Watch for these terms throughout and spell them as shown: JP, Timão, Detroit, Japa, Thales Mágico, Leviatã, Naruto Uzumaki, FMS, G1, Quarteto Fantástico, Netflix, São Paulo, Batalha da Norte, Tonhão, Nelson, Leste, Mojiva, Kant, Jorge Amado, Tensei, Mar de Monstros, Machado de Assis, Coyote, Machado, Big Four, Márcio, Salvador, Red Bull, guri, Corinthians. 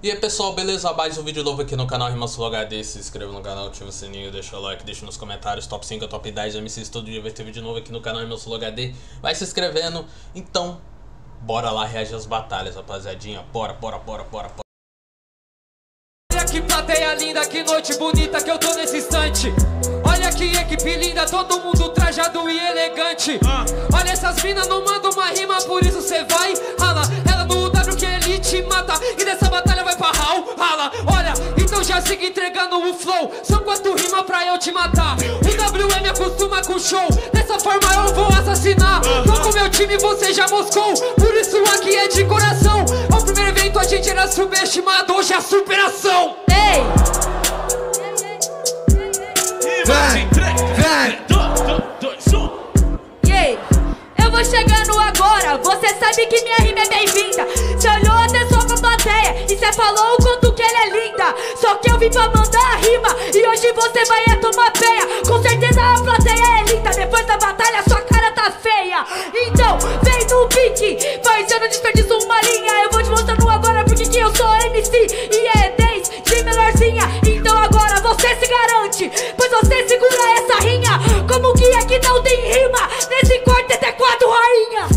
E aí pessoal, beleza? Mais um vídeo novo aqui no canal Rimas Flow HD. Se inscreva no canal, ativa o sininho, deixa o like, deixa nos comentários top 5, top 10, MCs, todo dia vai ter vídeo novo aqui no canal Rimas Flow HD. Vai se inscrevendo, então bora lá reagir às batalhas, rapaziadinha. Bora. Olha que plateia linda, que noite bonita que eu tô nesse instante. Olha que equipe linda, todo mundo trajado e elegante. Olha essas minas, não manda uma rima, por isso cê vai rala. Ela no W que ele te mata, e dessa batalha vai pra Valhalla. Olha, então já siga entregando o flow, são 4 rimas pra eu te matar. O WM acostuma com show, dessa forma eu vou assassinar. Tô com meu time, você já moscou, por isso aqui é de coração. Ao primeiro evento a gente era subestimado, hoje é a superação. Ei! Vem! Eu vou chegando agora, você sabe que minha rima é bem-vinda. Você olhou até só pra plateia e você falou o quanto que ela é linda. Só que eu vim pra mandar a rima e hoje você vai é tomar peia. Com certeza a plateia é linda, depois da batalha sua cara tá feia. Então vem no pique, mas eu não desperdiço uma linha. Eu vou te mostrando agora porque que eu sou MC e é 10 de melhorzinha. Então agora você se garante, pois você segura essa rinha. Como que é que não tem rima nesse quarteto é 4 rainha?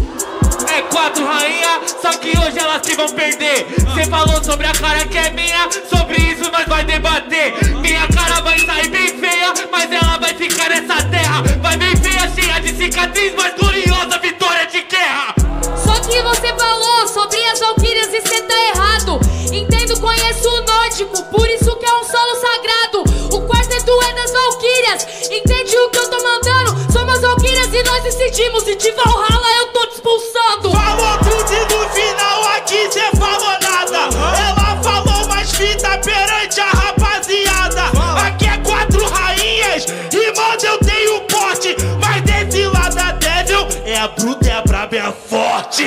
É 4 rainha, só que hoje elas se vão perder. Cê falou sobre a cara que é minha, sobre isso nós vai debater. Minha cara vai sair bem feia, mas ela vai ficar nessa terra. Vai bem feia, cheia de cicatriz, mas gloriosa vitória de guerra. Só que você falou sobre as Valquírias e cê tá errado. Entendo, conheço o nórdico, por isso que é um solo sagrado. O quarteto é das Valquírias, entende o que eu tô mandando? Somos Valquírias e nós decidimos, e de Valhalla eu tô te expulsando. Falou tudo e no final aqui cê falou nada. Ela falou mais fita perante a rapaziada. Aqui é 4 rainhas, irmãos eu tenho porte, mas desse lado a Devil é a bruta, é a braba, é forte.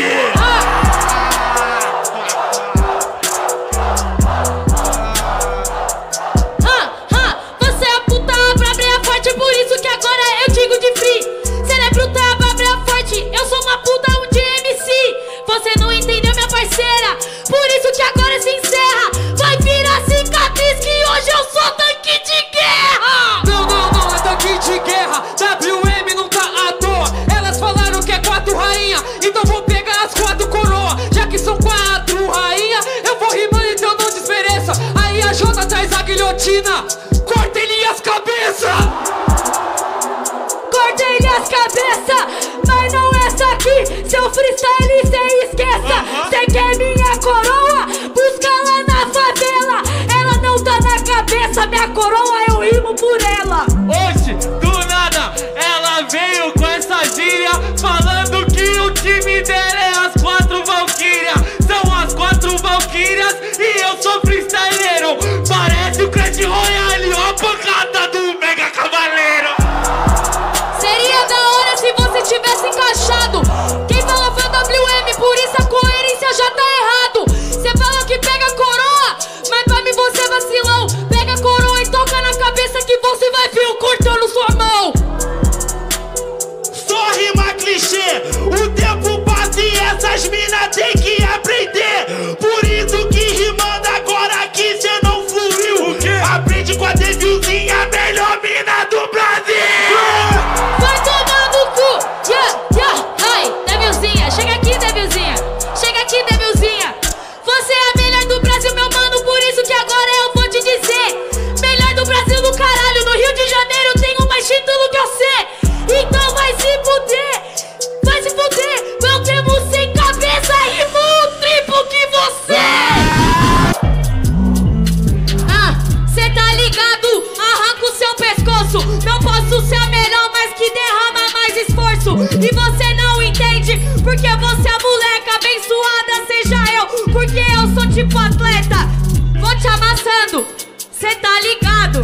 Cortem-lhe as cabeças! Cortem-lhe as cabeças! Mas não essa aqui, seu freestyle cê esqueça! Cê quer minha coroa? Busca lá na favela! Ela não tá na cabeça, minha coroa eu rimo por ela! Oxe, do nada, ela veio com essa gíria, falando que o time dela é as 4 Valquírias! São as 4 Valquírias e eu sou freestyleiro! Parece o Crash Royale, ó a pancada do Mega Cavaleiro. Seria da hora se você tivesse encaixado. Quem falou foi o WM, por isso a coerência já tá errado. Cê falou que pega a coroa, mas pra mim você é vacilão. Pega a coroa e toca na cabeça que você vai ver o cortando sua mão. Só rima clichê, o tempo passa e essas minas tem que aprender. Por isso que rimando agora aqui cê não aprende com a Devilzinha, a melhor mina do Brasil! Vai tomar no cu! Ai, Devilzinha, chega aqui, Devilzinha! Chega aqui, Devilzinha! Você é a melhor do Brasil, meu mano, por isso que agora eu vou te dizer! Melhor do Brasil do caralho, no Rio de Janeiro eu tenho mais título que você! Então vai se fuder! Vai se fuder! Não temos sem cabeça e o triplo que você! Não posso ser a melhor, mas que derrama mais esforço. E você não entende, porque você é a moleca abençoada, seja eu, porque eu sou tipo atleta. Vou te amassando, cê tá ligado?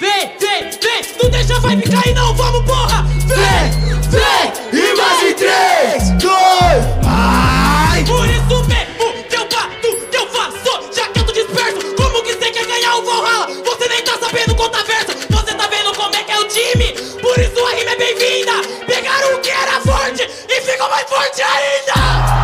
Vem, não deixa a vibe cair não, vamos porra! Vem, e mais em 3, 2, vai! Por isso mesmo que eu bato, que eu faço, já que eu tô disperso. Como que cê quer ganhar o Valhalla? Você nem tá sabendo contar verso. Por isso a rima é bem-vinda. Pegaram o que era forte e ficou mais forte ainda.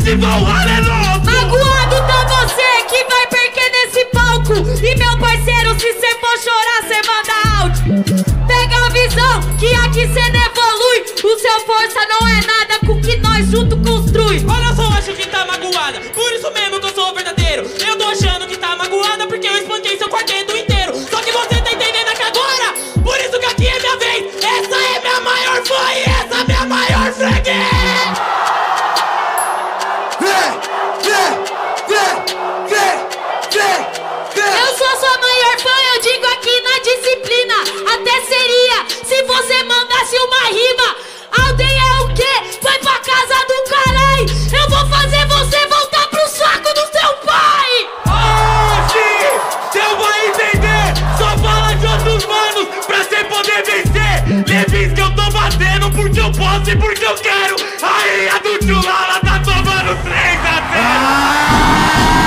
Magoado tá você que vai perder nesse palco. E meu parceiro, se cê for chorar, cê manda áudio. Pega a visão que aqui cê não evolui. O seu força não é nada com o que nós junto construi. Olha, eu só acho que tá magoada, por isso mesmo que eu sou verdadeiro. Eu tô achando que tá magoada porque eu espanquei seu quarteto inteiro. Só que você tá entendendo aqui agora, por isso que aqui é minha vez. Essa é minha maior fã e essa é minha maior freguês. Até seria se você mandasse uma rima. Aldeia é o quê? Foi pra casa do caralho. Eu vou fazer você voltar pro saco do seu pai. Oxi, cê vai entender. Só fala de outros manos pra cê poder vencer. Levis que eu tô batendo porque eu posso e porque eu quero. A ilha do tio Lala tá tomando 3-0.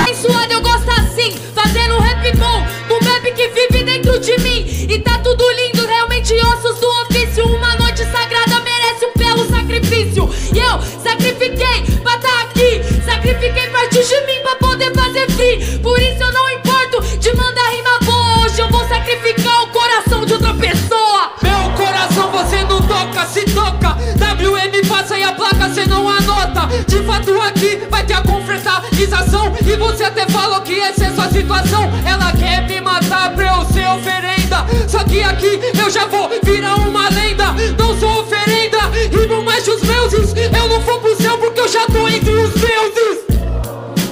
Abençoado, eu gosto assim, fazendo um rap bom, um rap que vive dentro de mim. E tá tudo lindo, realmente ossos do ofício. Uma noite sagrada merece um belo sacrifício. E eu sacrifiquei pra tá aqui, sacrifiquei parte de mim pra poder fazer free. Por isso eu não importo de mandar rima boa. Hoje eu vou sacrificar o coração de outra pessoa. Meu coração você não toca, se toca WM passa e a placa cê não anota. De fato aqui vai ter a confraternização. E você até falou que essa é sua situação. Ela quer me matar pra eu ser oferenda. Só que aqui eu já vou virar uma lenda. Não sou oferenda, rimo mais dos deuses. Eu não vou pro céu porque eu já tô entre os deuses.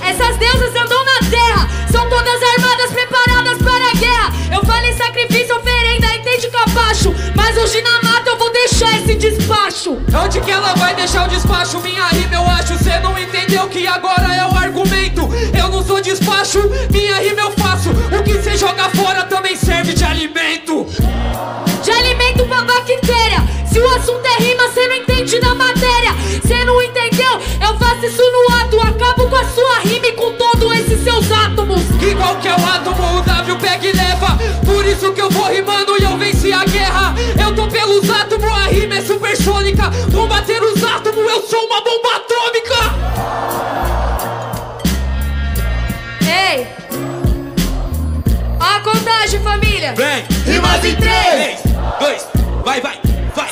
Essas deusas andam na terra, são todas armadas, preparadas para a guerra. Eu falei sacrifício, oferenda, entende capacho. Mas hoje na mata eu vou deixar esse despacho. Onde que ela vai deixar o despacho? Minha rima eu acho, cê não entendeu que agora é o argumento. Eu não sou despacho, minha rima eu faço. O que cê joga fora também serve de alimento. De alimento pra bactéria. Se o assunto é rima, cê não entende da matéria. Cê não entendeu? Eu faço isso no ato. Acabo com a sua rima e com todos esses seus átomos. Igual que é o átomo, o W pega e leva. Por isso que eu vou rimando e eu venci a guerra. Eu tô pelos átomos, a rima é supersônica. Vou bater os átomos, eu sou uma bomba atômica. Ei! A contagem, família! Vem! Rimas em 3, 2, vai!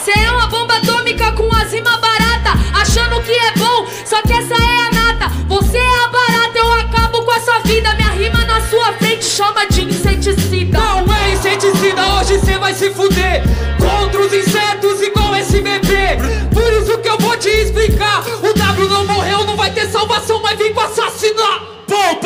Cê é uma bomba atômica com as rimas baratas, achando que é bom, só que essa é a nata. Você é a barata, eu acabo com a sua vida. Minha rima na sua frente chama de inseticida. Não é inseticida, hoje cê vai se fuder contra os insetos igual esse bebê. Por isso que eu vou te explicar. O W não morreu, não vai ter salvação, mas vem pra assassinar. Pum.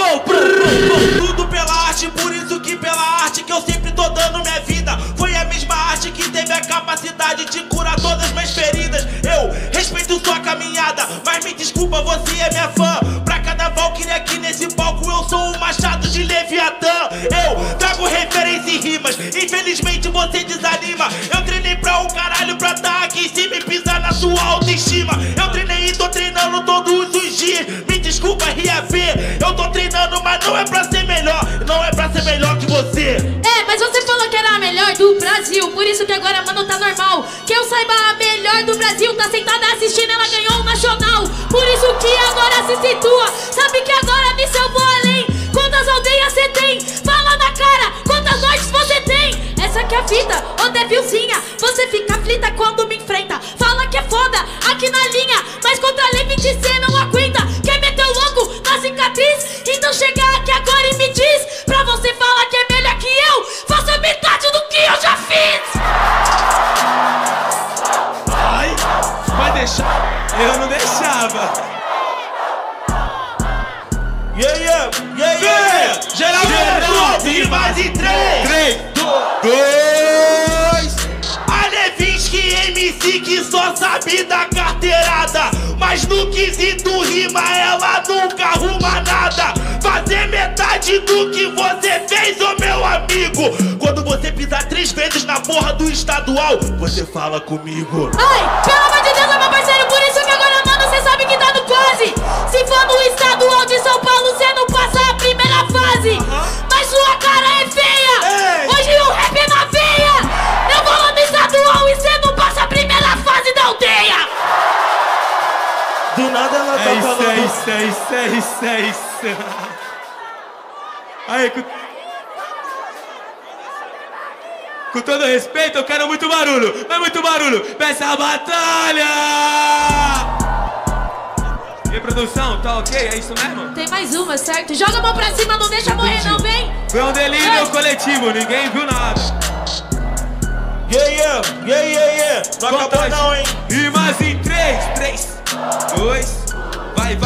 Tudo pela arte, por isso que pela arte que eu sempre tô dando minha vida. Foi a mesma arte que teve a capacidade de curar todas minhas feridas. Eu respeito sua caminhada, mas me desculpa, você é minha fã. Pra cada Valquíria aqui nesse palco eu sou o Machado de Leviatã. Eu trago referência e rimas, infelizmente você desanima. Eu treinei pra um caralho pra tá aqui em cima e pisar na sua autoestima. Eu treinei e tô treinando todos os dias, me desculpa reaver. Eu tô treinando, mas não é pra ser melhor. Não é pra ser melhor que você. É, mas você falou que era a melhor do Brasil. Por isso que agora, mano, tá normal. Que eu saiba, a melhor do Brasil tá sentada assistindo, ela ganhou o nacional. Por isso que agora se situa. Sabe que agora me salvou além. Quantas aldeias você tem? Fala na cara, quantas noites você tem? Essa que é a vida, ô devilzinha. Você fica aflita quando me enfrenta. Fala que é foda, aqui na linha. Mas contra a limite cê não aguenta. Quer meter o louco na cicatriz? Então chega aqui agora e me diz. Pra você falar que é melhor que eu, faça metade do que eu já fiz. Ai, vai deixar? Eu não deixava. Yeah. Geral, rimas em 3, 2, 1. A Levinsky MC que só sabe da carteirada, mas no quesito rima ela nunca arruma nada. Fazer metade do que você fez, ô meu amigo. Quando você pisar 3 vezes na porra do estadual, você fala comigo. Ai, pelo amor de Deus, é meu parceiro, por isso que agora, mano, você sabe que tá no quase. Se for no estadual de São Paulo, você não passa a primeira fase. Mas sua cara é feia. Ei. Hoje o rap é na veia. Eu vou lá no estadual e você não passa a primeira fase da aldeia. Do nada ela tá falando. 666. Aí, com todo respeito, eu quero muito barulho. Mas muito barulho pra essa batalha! E produção, tá ok? É isso mesmo? Tem mais uma, certo? Joga a mão pra cima, não deixa morrer não, vem! Foi um delírio coletivo, ninguém viu nada. Yeah. Não acabou não, hein? Rimas em 3, 2, vai.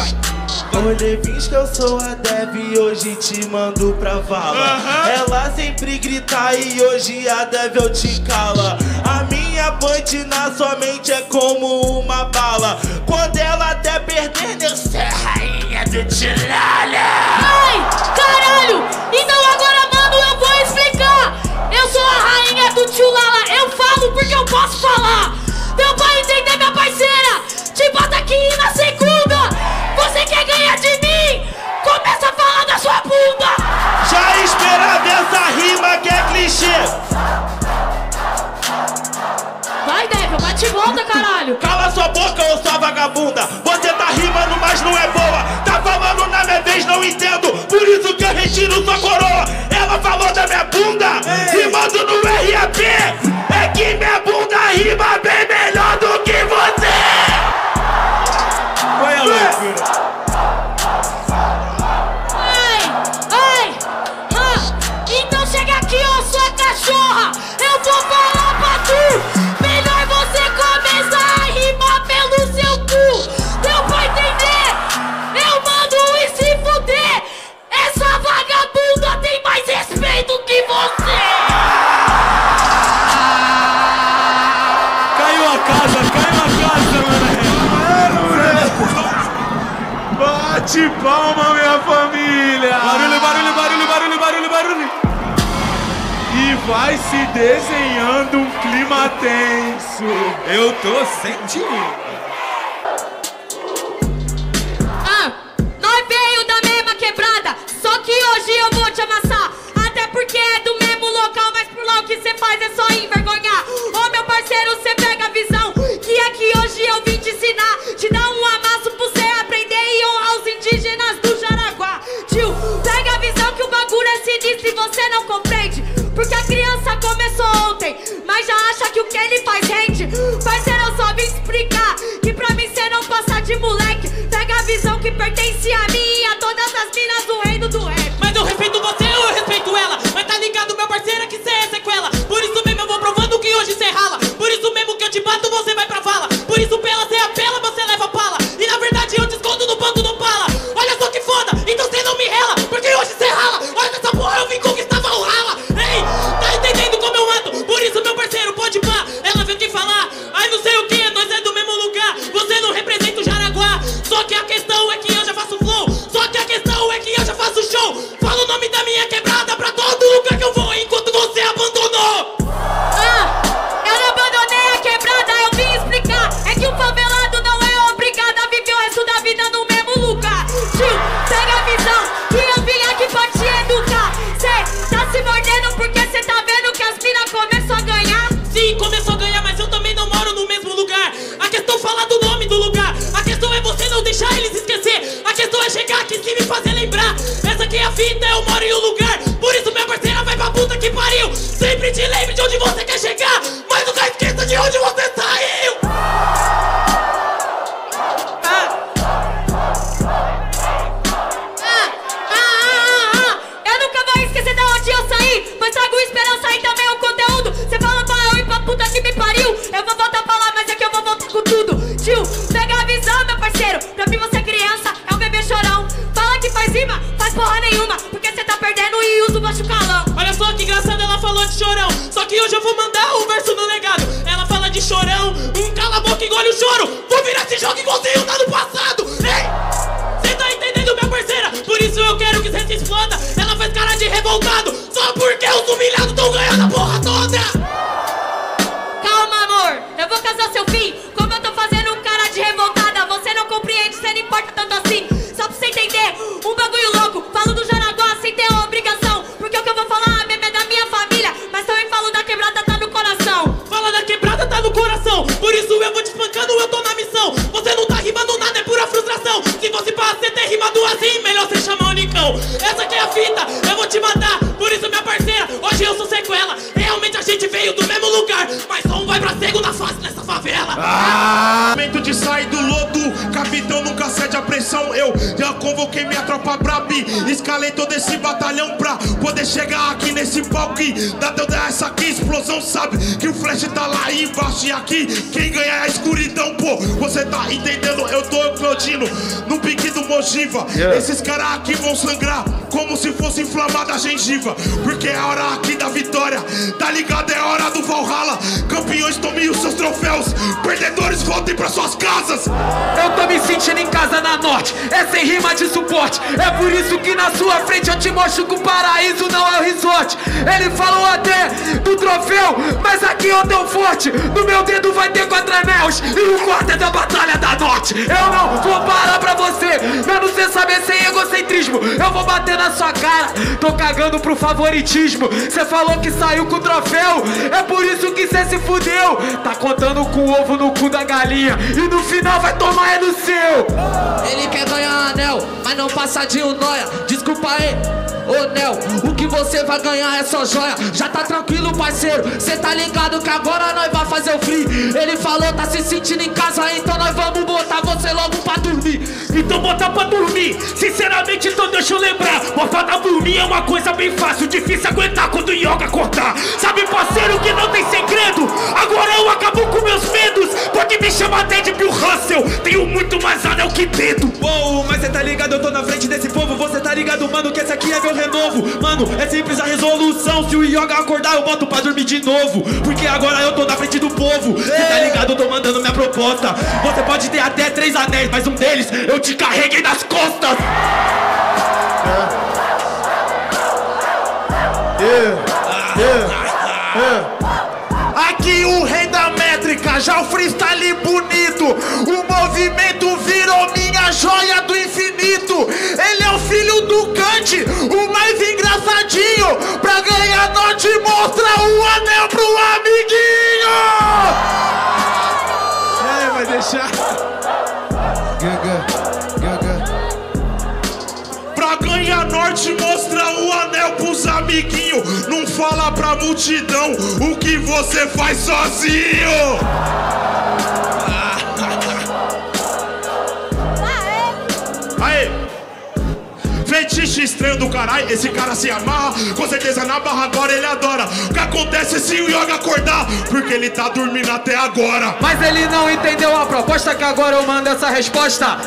Olha, vins que eu sou a Dev e hoje te mando pra vala. Ela sempre grita e hoje a Dev eu te cala. A minha punch na sua mente é como uma bala. Quando ela até perder, eu sou a rainha do Tilala. Ai, caralho! Então agora, mano, eu vou explicar. Eu sou a rainha do Tilala. Eu falo porque eu posso falar. Meu pai entender, minha parceira. Te bota aqui e na segunda. Você quer ganhar de mim? Começa a falar da sua bunda! Já esperava essa rima que é clichê! Vai, Débora, bate e volta, caralho! Cala sua boca, ô sua vagabunda! Você tá rimando, mas não é boa! Tá falando na minha vez, não entendo! Por isso que eu retiro sua coroa! Ela falou da minha bunda! Ei. Rimando no RAP! É que minha bunda rima bem melhor do que você! Então chega aqui, ó, sua cachorra. Eu vou falar pra tu. Melhor você começar a rimar pelo seu cu. Deu pra entender? Eu mando e se fuder. Essa vagabunda tem mais respeito que você. Caiu a casa, mano. Bate palma, minha família! Barulho! E vai se desenhando um clima tenso. Eu tô sentindo. Nós veio da mesma quebrada, só que hoje eu vou te amassar. Até porque é do mesmo local, mas por lá o que cê faz é só envergonhar. Ô, meu parceiro, cê pega a visão, que é que hoje eu vim te ensinar. Te dar um amasso pro cê aprender e honrar os indígenas do Jaraguá. Tio, pega a visão que o bagulho é sinistro e você não compreende. Porque a criança começou ontem, mas já acha que o que ele faz rende. Parceiro, eu só vim explicar que pra mim cê não passa de moleque. Pega a visão que pertence a mim e a todas as minas do reino do rap. Mas eu respeito você, eu respeito ela. Mas tá ligado, meu parceiro, que cê é sequela. Por isso mesmo eu vou provando que hoje cê rala. Por isso mesmo que eu te bato, você vai pra vala. Por isso pela cê apela, você leva pala. E na verdade eu te escondo no banco do pala. Olha só que foda, então cê não me rela. Porque hoje cê rala, olha essa porra, eu vim conquistar Valhalla. Ei, tá entendendo como eu ando? Por isso meu parceiro, pode pá. Ela veio te falar, ai não sei o que, nós é do mesmo lugar. Você não representa o Jaraguá. Só que a questão é que eu já faço flow. Só que a questão é que eu já faço show. Fala o nome da minha quebrada pra todo lugar que eu vou, enquanto você abandonou. Eu não abandonei a quebrada, eu vim explicar. É que o favelado não é obrigado a viver o resto da vida no mesmo lugar. Tio, pega a visão que eu vim aqui pra te educar. Cê tá se mordendo porque cê tá vendo que as minas começou a ganhar. Sim, começou a ganhar, mas eu também não moro no mesmo lugar. A questão é falar do nome do lugar. A questão é você não deixar eles esquecer. A questão é chegar aqui e me fazer lembrar. Essa aqui é a vida, eu moro em um lugar. Por isso minha parceira vai pra puta que pariu. Sempre te lembre de onde você quer chegar, mas nunca esqueça de onde você saiu. Eu nunca vou esquecer de onde eu saí, mas trago esperança aí também o conteúdo. Você fala pra eu ir pra puta que me pariu. Eu vou voltar pra lá, mas é que eu vou voltar com tudo. Tio, pega a visão, meu parceiro. Pra mim você é criança, é um bebê chorão. Fala que faz rima, faz porra nenhuma, porque você tá perdendo e usa o baixo calão. Olha só que engraçado, ela falou de chorão. Só que hoje eu vou mandar o verso no legado. Ela fala de chorão, cala a boca e engole o choro. Vou virar esse jogo igualzinho tá no passado. Ei, cê tá entendendo, minha parceira? Por isso eu quero que você se exploda. Ela faz cara de revoltado, só porque os humilhados tão ganhando a porra toda. Calma, amor, eu vou casar seu fim. Como eu tô fazendo um cara de revoltada, você não compreende, você não importa tanto assim. Só pra você entender, um bagulho louco. Falo do Jaraguá sem ter a obrigação, porque o que eu vou falar é da minha família. Mas também falo da quebrada, tá no coração. Fala da quebrada, tá no coração. Por isso eu vou te espancando, eu tô na missão. Você não tá rimando nada, é pura frustração. Se você passa, você tem Essa aqui é a fita, eu vou te matar. Por isso, minha parceira, hoje eu sou sequela. Realmente a gente veio do mesmo lugar, mas só um vai pra segunda fase nessa favela. Momento de sair do lodo, capitão nunca cede a pressão. Eu já convoquei minha tropa pra mim, escalei todo esse batalhão pra poder chegar aqui nesse palco e dar toda essa aqui explosão. Sabe que o flash tá lá embaixo e aqui quem ganha é a escuridão, pô. Você tá entendendo? Eu tô implodindo no pique do Mojiva. Yeah. Esses caras aqui vão sangrar como se fosse inflamada a gengiva, porque é a hora aqui da vitória, tá ligado? É hora do Valhalla. Campeões, tomem os seus troféus, perdedores, voltem pra suas casas. Eu tô me sentindo em casa na Norte, é sem rima de suporte. É por isso que na sua frente eu te mostro que o paraíso não é o resort. Ele falou até do troféu, mas aqui eu dou forte. No meu dedo vai ter 4 anéis e o corte é da Batalha da Norte. Eu não vou parar pra você, eu não sei saber sem egocentrismo. Eu vou bater na sua cara, tô cagando pro favoritismo. Cê falou que saiu com o troféu, é por isso que cê se fudeu. Tá contando com o ovo no cu da galinha e no final vai tomar é no seu. Ele quer ganhar anel, mas não passa de um nóia. Desculpa aí, ô Nel, o que você vai ganhar é só joia. Já tá tranquilo, parceiro, cê tá ligado que agora nós vai fazer o free. Ele falou, tá se sentindo em casa, então nós vamos botar você logo pra dormir. Então botar pra dormir, sinceramente, então deixa eu lembrar. Botar pra dormir é uma coisa bem fácil, difícil aguentar quando o Yoga cortar. Sabe, parceiro, que não tem segredo, agora eu acabo com meus medos. Pode me chamar até de Bill Russell, tenho muito mais anel que dedo. Uou, mas cê tá ligado, eu tô na frente desse povo. Você tá ligado, mano, que esse aqui é meu renovo. Mano, é simples a resolução, se o Yoga acordar eu boto pra dormir de novo, porque agora eu tô na frente do povo. Cê tá ligado, eu tô mandando minha proposta. Você pode ter até 3 anéis, mas um deles eu te carreguei nas costas. Aqui o rei da métrica, já o freestyle bonito. O movimento virou minha joia do infinito. Ele é o filho do Kant, o mais engraçadinho. Pra ganhar norte mostra o anel pro amiguinho. É, vai deixar. Norte mostra o anel pros amiguinhos. Não fala pra multidão o que você faz sozinho. Aê! Fetiche estranho do caralho, esse cara se amarra. Com certeza na barra agora ele adora. O que acontece se o Yoga acordar? Porque ele tá dormindo até agora. Mas ele não entendeu a proposta, que agora eu mando essa resposta.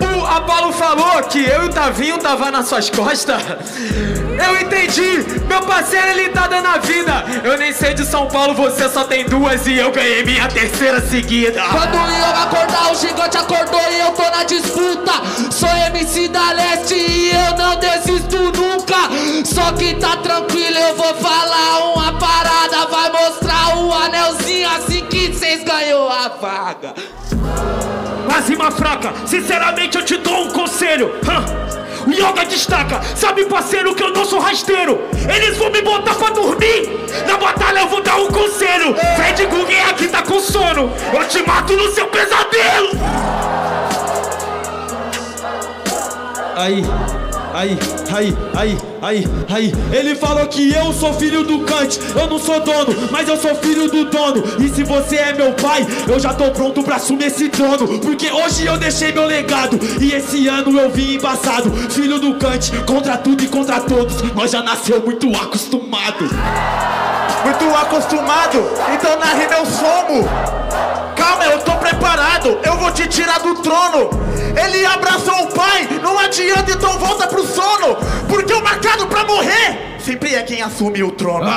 O Apolo falou que eu e o Tavinho tava nas suas costas. Eu entendi, meu parceiro, ele tá dando a vida. Eu nem sei de São Paulo, você só tem 2 e eu ganhei minha 3ª seguida. Quando o Yoga acordar, o gigante acordou e eu tô na disputa. Sou MC da Leste e eu não desisto nunca. Só que tá tranquilo, eu vou falar uma parada. Vai mostrar o anelzinho assim que cês ganhou a vaga. Mas rima fraca, sinceramente eu te dou um conselho. O Yoga destaca, sabe, parceiro, que eu não sou rasteiro. Eles vão me botar pra dormir, na batalha eu vou dar um conselho. Fred Guggen aqui tá com sono, eu te mato no seu pesadelo. Aí, ele falou que eu sou filho do Kant. Eu não sou dono, mas eu sou filho do dono. E se você é meu pai, eu já tô pronto pra assumir esse trono, porque hoje eu deixei meu legado e esse ano eu vim embaçado. Filho do Kant, contra tudo e contra todos, nós já nasceu muito acostumado. Muito acostumado? Então na rima eu somo. Calma, eu tô preparado, eu vou te tirar do trono. Ele abraçou o pai, não adianta, então volta pro sono, porque o marcado pra morrer sempre é quem assume o trono.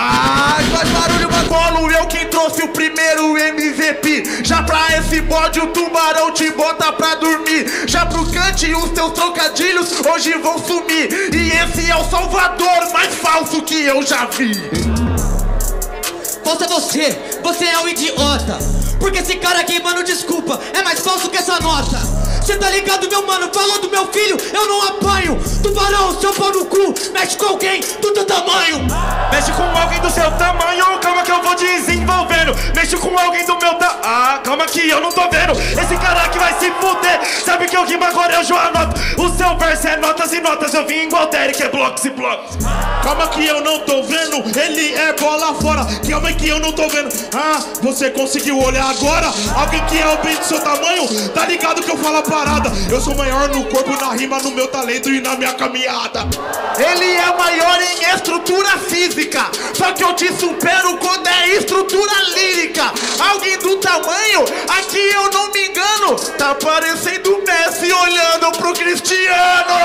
Faz barulho, Apolo, eu quem trouxe o primeiro MVP. Já pra esse bode o Tubarão te bota pra dormir. Já pro Kant os teus trocadilhos hoje vão sumir. E esse é o Salvador mais falso que eu já vi. Volta você, você é um idiota, porque esse cara aqui, mano, desculpa, é mais falso que essa nota. Cê tá ligado, meu mano, falou do meu filho, eu não apanho. Tubarão, seu pau no cu, mexe com alguém do teu tamanho. Mexe com alguém do seu tamanho, calma que eu vou desenvolvendo. Mexe com alguém do meu tamanho. calma que eu não tô vendo. Esse cara que vai se fuder. Sabe que eu rimo agora, eu já anoto. O seu verso é notas e notas. Eu vim igual Derek, é blocos e blocos. Calma que eu não tô vendo. Ele é bola fora. Calma que eu não tô vendo. Ah, você conseguiu olhar agora? Alguém que é o bem do seu tamanho? Tá ligado que eu falo a parada. Eu sou maior no corpo, na rima, no meu talento e na minha caminhada. Ele é maior em estrutura física. Só que eu te supero quando é estrutura lírica. Alguém do tamanho, aqui eu não me engano. Tá parecendo o Messi olhando pro Cristiano.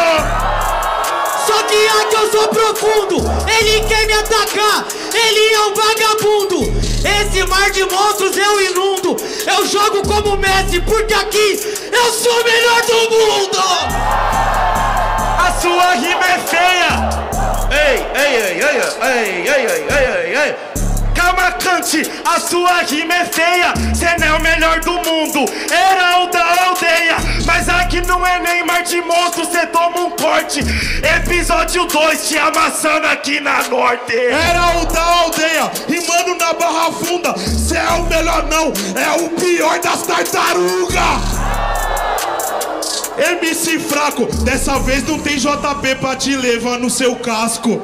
Só que aqui eu sou profundo, ele quer me atacar, ele é um vagabundo. Esse mar de monstros eu inundo, eu jogo como Messi, porque aqui eu sou o melhor do mundo. A sua rima é feia. Ei. Calma, Kant, a sua rima é feia. Cê não é o melhor do mundo, era o da aldeia. Mas aqui não é nem mar de monstro, cê toma um corte. Episódio 2, te amassando aqui na Norte. Era o da aldeia, rimando na Barra Funda. Cê é o melhor não, é o pior das tartarugas. MC fraco, dessa vez não tem JP pra te levar no seu casco.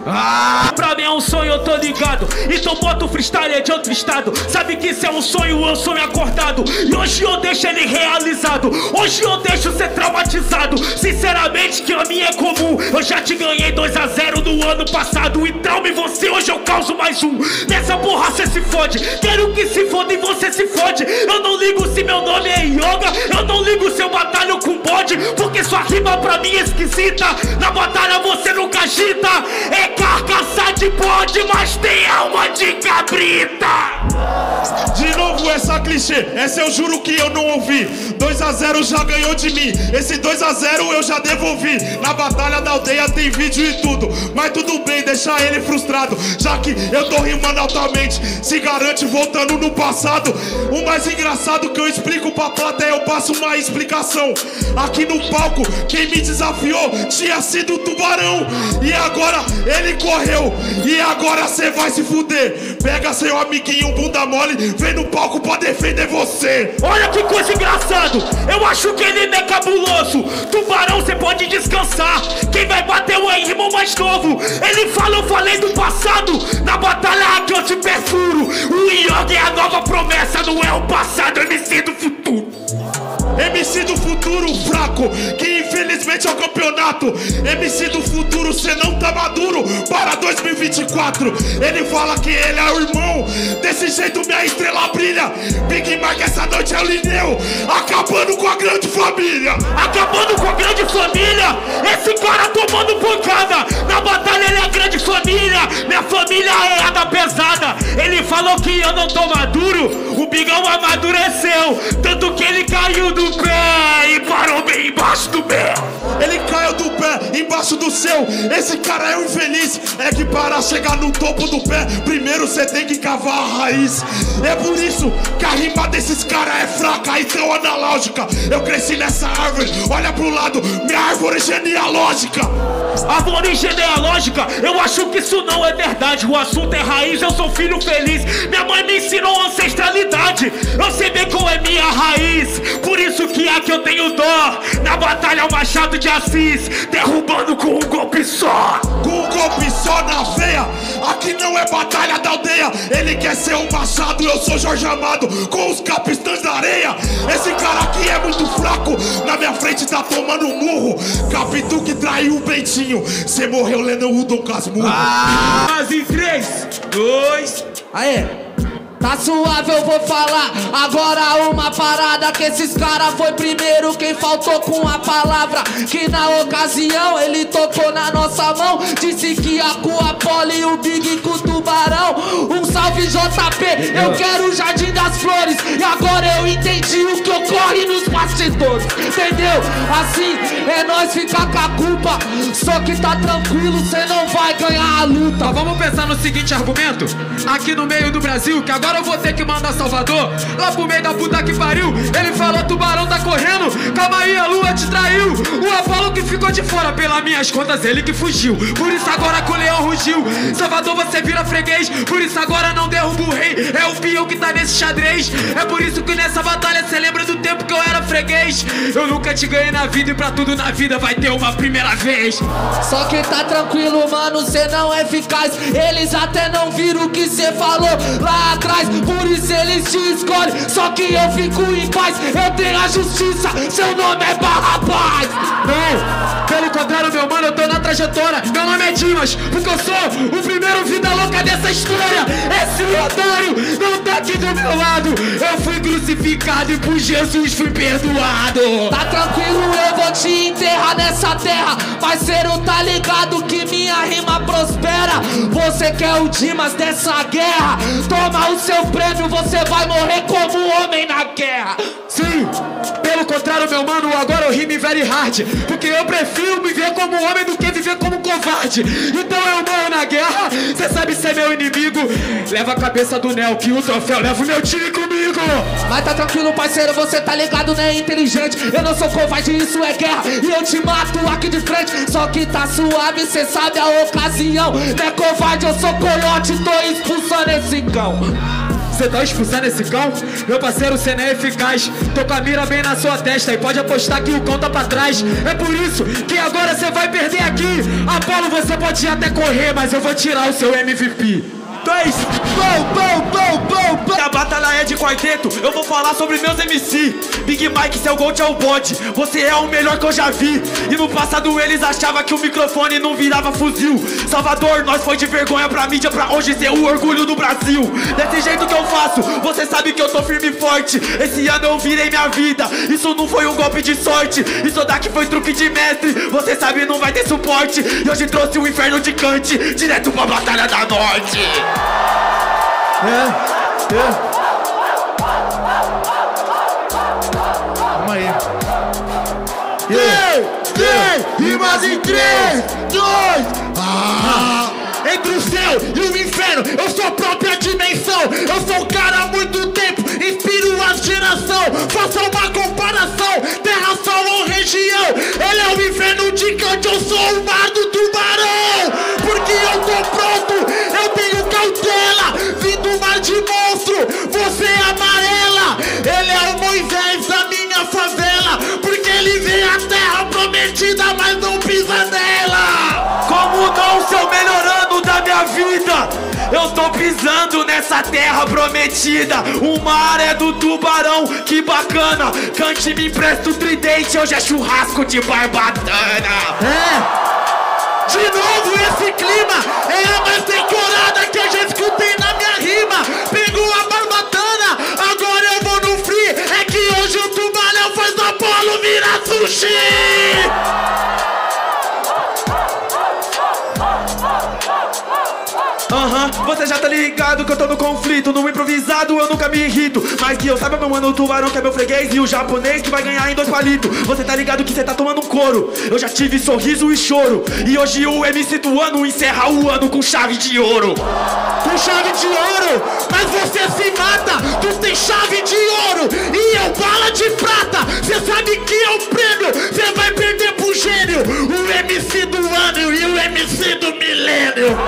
Pra mim é um sonho, eu tô ligado. Então bota o freestyle, é de outro estado. Sabe que se é um sonho, é um sonho acordado. E hoje eu deixo ele realizado. Hoje eu deixo ser traumatizado. Sinceramente que a minha é comum. Eu já te ganhei 2-0 no ano passado. E trauma em você, hoje eu causo mais um. Nessa porra cê se fode. Quero que se foda e você se fode. Eu não ligo se meu nome é Yoga. Eu não ligo se eu batalho com bode. Porque sua rima pra mim é esquisita. Na batalha você nunca agita. É carcaça de bode, mas tem alma de cabrita. De novo essa clichê, essa eu juro que eu não ouvi. 2-0 já ganhou de mim, esse 2-0 eu já devolvi. Na batalha da aldeia tem vídeo e tudo, mas tudo bem, deixa ele frustrado. Já que eu tô rimando altamente, se garante voltando no passado. O mais engraçado que eu explico pra plateia, eu passo uma explicação. Aqui no palco, quem me desafiou tinha sido o Tubarão. E agora ele correu. E agora cê vai se fuder. Pega seu amiguinho bunda mole, vem no palco pra defender você. Olha que coisa engraçada, eu acho que ele não é cabuloso. Tubarão, cê pode descansar. Quem vai bater o irmão mais novo? Ele fala, eu falei do passado. Na batalha aqui eu te perfuro. O Yoga é a nova promessa, não é o passado, é MC do futuro. MC do futuro fraco, que infelizmente é o campeonato. MC do futuro, cê não tá maduro para 2024. Ele fala que ele é o irmão, desse jeito minha estrela brilha. Big Mike essa noite é o Lineu, acabando com a grande família. Acabando com a grande família, esse cara tomando pancada. Na batalha ele é a grande família, minha família é a da pesada. Ele falou que eu não tô maduro, o Bigão amadureceu. Tanto que ele caiu do do pé e parou bem embaixo do pé. Ele caiu do pé, embaixo do seu. Esse cara é um infeliz. É que para chegar no topo do pé, primeiro você tem que cavar a raiz. É por isso que a rima desses caras é fraca e tão analógica. Eu cresci nessa árvore, olha pro lado, minha árvore genealógica. Árvore genealógica, eu acho que isso não é verdade. O assunto é raiz, eu sou filho feliz. Minha mãe me ensinou ancestralidade. Eu sei bem qual é minha raiz. Por isso que aqui eu tenho dó. Na batalha o Machado de Assis, derrubando com um golpe só. Com um golpe só na veia. Aqui não é batalha da aldeia. Ele quer ser o Machado, eu sou Jorge Amado, com os capistãs da areia. Esse cara aqui é muito fraco, na minha frente tá tomando um murro. Capitu que traiu o Bentinho, cê morreu lendo o Dom Casmurro. Mas em 3, 2... Aê! Tá suave, eu vou falar agora uma parada. Que esses cara foi primeiro quem faltou com a palavra. Que na ocasião ele tocou na nossa mão. Disse que ia com o Apolo e o Big com o Tubarão. Um salve JP, eu quero o Jardim das Flores. E agora eu entendi o que eu corre nos bastidores, entendeu? Assim é nós ficar com a culpa, só que tá tranquilo, cê não vai ganhar a luta. Vamos pensar no seguinte argumento, aqui no meio do Brasil, que agora eu vou ter que mandar Salvador lá pro meio da puta que pariu. Ele falou, Tubarão tá correndo, calma aí, a lua te traiu. O Apolo que ficou de fora, pelas minhas contas ele que fugiu. Por isso agora que o leão rugiu, Salvador você vira freguês. Por isso agora não derruba o rei, é o peão que tá nesse xadrez. É por isso que nessa batalha cê lembra do tempo que eu era freguês. Eu nunca te ganhei na vida e pra tudo na vida vai ter uma primeira vez. Só que tá tranquilo, mano, cê não é eficaz. Eles até não viram o que cê falou lá atrás, por isso eles te escolhem. Só que eu fico em paz, eu tenho a justiça, seu nome é Barra Funda. Não, pelo contrário, meu mano, eu tô na trajetória. Meu nome é Dimas, porque eu sou o primeiro vida louca dessa história. Esse otário não tá aqui do meu lado. Eu fui crucificado e por Jesus fui perdoado. Tá tranquilo, eu vou te enterrar nessa terra. Parceiro, tá ligado que minha rima prospera. Você quer o Dimas dessa guerra? Toma o seu prêmio, você vai morrer como homem na guerra. Sim, pelo contrário, meu mano, agora eu rime very hard, porque eu prefiro me ver como homem do que viver como covarde. Então eu morro na guerra, cê sabe ser meu inimigo. Leva a cabeça do Nel, que o troféu leva o meu time comigo. Mas tá tranquilo, parceiro, você tá ligado, né, inteligente. Eu não sou covarde, isso é guerra, e eu te mato aqui de frente. Só que tá suave, cê sabe a ocasião. Não é covarde, eu sou Coyote, tô expulsando esse cão. Você tá expulsando esse cão? Meu parceiro, cê não é eficaz. Tô com a mira bem na sua testa e pode apostar que o cão tá pra trás. É por isso que agora cê vai perder aqui. Apolo, você pode até correr, mas eu vou tirar o seu MVP. 3, A batalha é de quarteto, eu vou falar sobre meus MC. Big Mike, seu Gold é o bode, você é o melhor que eu já vi. E no passado eles achavam que o microfone não virava fuzil. Salvador, nós foi de vergonha pra mídia, pra hoje ser o orgulho do Brasil. Desse jeito que eu faço, você sabe que eu tô firme e forte. Esse ano eu virei minha vida, isso não foi um golpe de sorte. Isso daqui foi truque de mestre, você sabe não vai ter suporte. E hoje trouxe o inferno de Kant, direto pra Batalha da Norte. Calma aí. Rimas em 3, 2. Entre o céu e o inferno, eu sou a própria dimensão. Eu sou um cara há muito tempo, inspiro a geração. Faça uma comparação, terra, sol ou região. Ele é o inferno de Kant, eu sou o mar do tubarão. Porque eu tô pronto, eu tenho cautela. Vim do mar de monstro, você é amarela. Ele é o Moisés da minha favela, porque ele vê a terra prometida, mas não pisa nela. Como não, seu melhorando da minha vida? Eu tô pisando nessa terra prometida. O mar é do tubarão, que bacana. Cante me empresta o tridente, hoje é churrasco de barbatana. De novo esse clima, é a mais decorada que eu já escutei na minha rima. Pegou a barbatana, agora eu vou no free. É que hoje o tubarão faz o Apolo virar sushi. Você já tá ligado que eu tô no conflito. No improvisado eu nunca me irrito, mas que eu saiba, meu mano, o tubarão que é meu freguês e o japonês que vai ganhar em 2 palitos. Você tá ligado que cê tá tomando couro. Eu já tive sorriso e choro, e hoje o MC do ano encerra o ano com chave de ouro. Com chave de ouro? Mas você se mata. Tu tem chave de ouro e eu bala de prata. Cê sabe que é o prêmio, cê vai perder pro gênio. O MC do ano e o MC do milênio.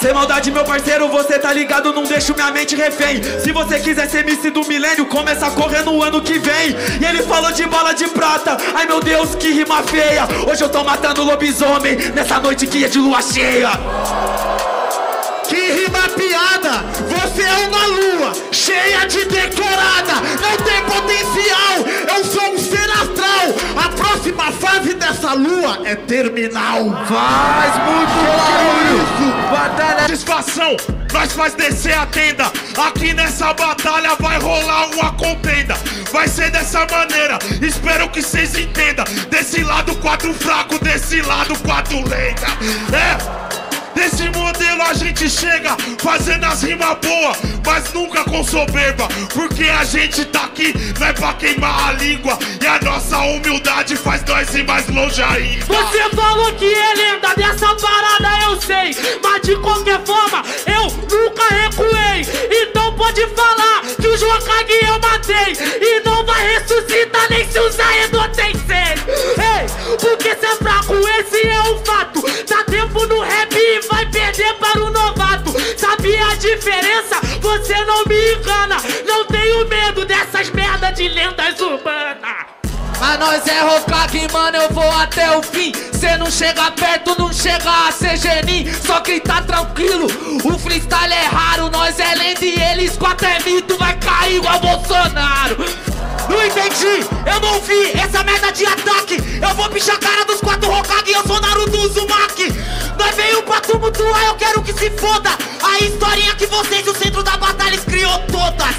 Sem maldade, meu parceiro, você tá ligado, não deixo minha mente refém. Se você quiser ser MC do milênio, começa a correr no ano que vem. E ele falou de bala de prata, ai meu Deus, que rima feia. Hoje eu tô matando lobisomem, nessa noite que é de lua cheia. Que rima piada, você é uma lua cheia de decorada. Não tem potencial, eu sou um ser astral. A próxima fase dessa lua é terminal. Faz muito barulho. Batalha satisfação, nós faz descer a tenda. Aqui nessa batalha vai rolar uma contenda. Vai ser dessa maneira, espero que vocês entendam. Desse lado 4 fraco, desse lado 4 lenta. Nesse modelo a gente chega fazendo as rimas boas, mas nunca com soberba, porque a gente tá aqui, não é pra queimar a língua, e a nossa humildade faz nós ir mais longe ainda. Você falou que é lenda, dessa parada eu sei, mas de qualquer forma eu nunca recuei. Então pode falar que o Hokage eu matei, e não vai ressuscitar nem se os Aedo tem sede. Ei, porque se é fraco, esse é um fato. Dá tempo no rap e vai perder para o novato. Sabe a diferença? Você não me engana. Não tenho medo dessas merdas de lendas urbanas. Mas nós é Hokage, mano, eu vou até o fim. Cê não chega perto, não chega a ser genin. Só quem tá tranquilo, o freestyle é raro. Nós é lenda e eles quatro é mito. Vai cair igual Bolsonaro. Não entendi, eu não vi essa merda de ataque. Eu vou pichar a cara dos quatro Hokage, eu sou Naruto Uzumaki. Nós veio pra tumultuar, eu quero que se foda a historinha que vocês, o centro da batalha, criou todas.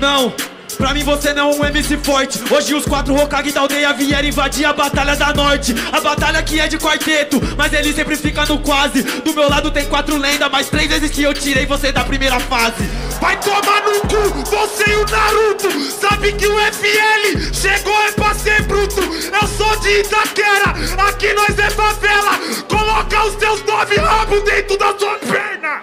Não. Pra mim você não é um MC forte. Hoje os quatro Hokage da aldeia vieram invadir a Batalha da Norte. A batalha que é de quarteto, mas ele sempre fica no quase. Do meu lado tem quatro lendas, mas três vezes que eu tirei você da primeira fase. Vai tomar no cu, você e o Naruto. Sabe que o FL chegou é pra ser bruto. Eu sou de Itaquera, aqui nós é favela. Coloca os seus 9 rabos dentro da sua perna.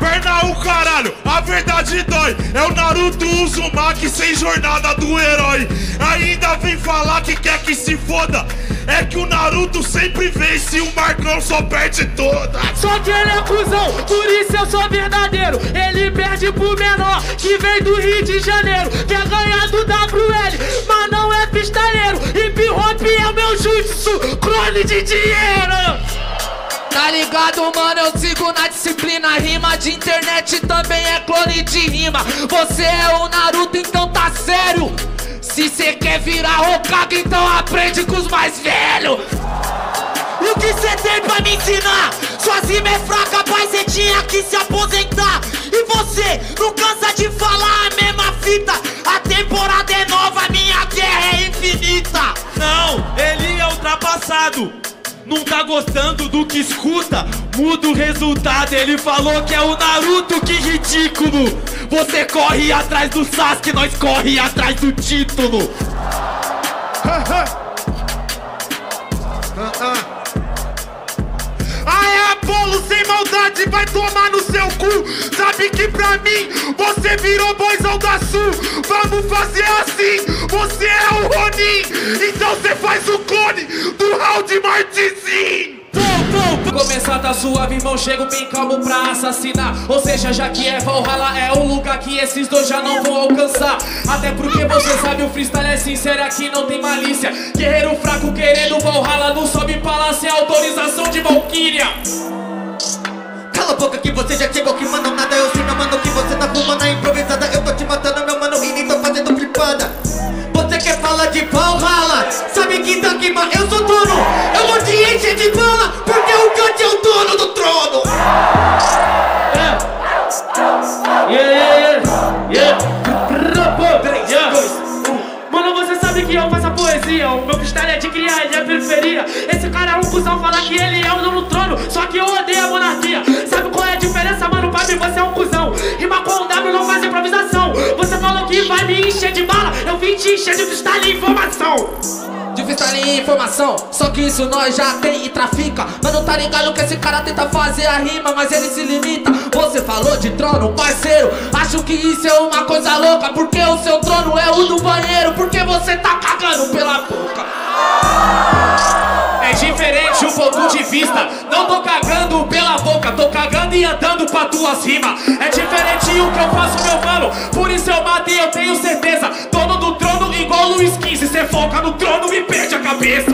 Perna o caralho, a verdade dói. É o Naruto Uzumaki sem jornada do herói. Ainda vem falar que quer que se foda. É que o Naruto sempre vence e o Marcão só perde toda. Só que ele é cuzão, por isso eu sou verdadeiro. Ele perde pro menor que vem do Rio de Janeiro. Quer ganhar do WL, mas não é pistaleiro. Hip Hop é o meu jutsu, clone de dinheiro. Tá ligado, mano? Eu sigo na disciplina. Rima de internet também é clone de rima. Você é o Naruto, então tá sério. Se cê quer virar Hokage, então aprende com os mais velhos. O que cê tem pra me ensinar? Sua rima é fraca, pai, cê tinha que se aposentar. E você não cansa de falar a mesma fita. A temporada é nova, minha guerra é infinita. Não, ele é ultrapassado. Não tá gostando do que escuta? Muda o resultado, ele falou que é o Naruto, que ridículo! Você corre atrás do Sasuke, nós corre atrás do título! Aê, Apolo, sem maldade, vai tomar no seu cu! Sabe que pra mim, você virou boizão da Sul! Vamos fazer assim, você é o Ronin! Então você faz o clone do round Martizinho! Começar tá suave, irmão, chego bem calmo pra assassinar. Ou seja, já que é Valhalla, é um lugar que esses dois já não vão alcançar. Até porque você sabe, o freestyle é sincero, aqui não tem malícia. Guerreiro fraco querendo Valhalla, não sobe palácio, é autorização de Valquíria. Cala a boca que você já chegou, que mano nada, eu sei, meu mano, que você tá fumando a improvisada. Eu tô te matando, meu mano, e nem tô fazendo flipada. Você quer falar de Valhalla? Sabe que tá aqui, mas eu sou dono. Eu vou te encher de bala, porque o Kant é o dono do trono. Mano, você sabe que eu faço a poesia. O meu cristal é de criar, ele é periferia. Esse cara é um cuzão, falar que ele é o dono do trono. Só que eu odeio a monarquia. Sabe qual é a diferença, mano? Pra mim você é um cuzão. Rima com o W não faz improvisação. Você falou que vai me encher de bala, eu vim te encher de freestyle e informação. De freestyle e informação, só que isso nós já tem e trafica. Mano, tá ligado que esse cara tenta fazer a rima, mas ele se limita. Você falou de trono, parceiro, acho que isso é uma coisa louca. Porque o seu trono é o do banheiro, porque você tá cagando pela boca. É diferente um pouco de vista, não tô cagando pela boca, tô cagando e andando pra tuas rimas. É diferente o que eu faço, meu mano, por isso eu mato e eu tenho certeza. Dono do trono igual Luiz XV, cê foca no trono e perde a cabeça.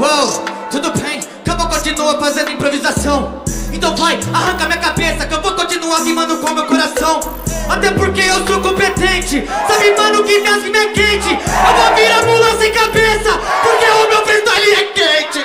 Uou, tudo bem, que eu vou continuar fazendo improvisação. Então vai, arranca minha cabeça, que eu vou continuar rimando com meu coração. Até porque eu sou competente, sabe, mano, que minhas rimas é quente. Eu vou virar mula sem cabeça, porque o meu freestyle é quente.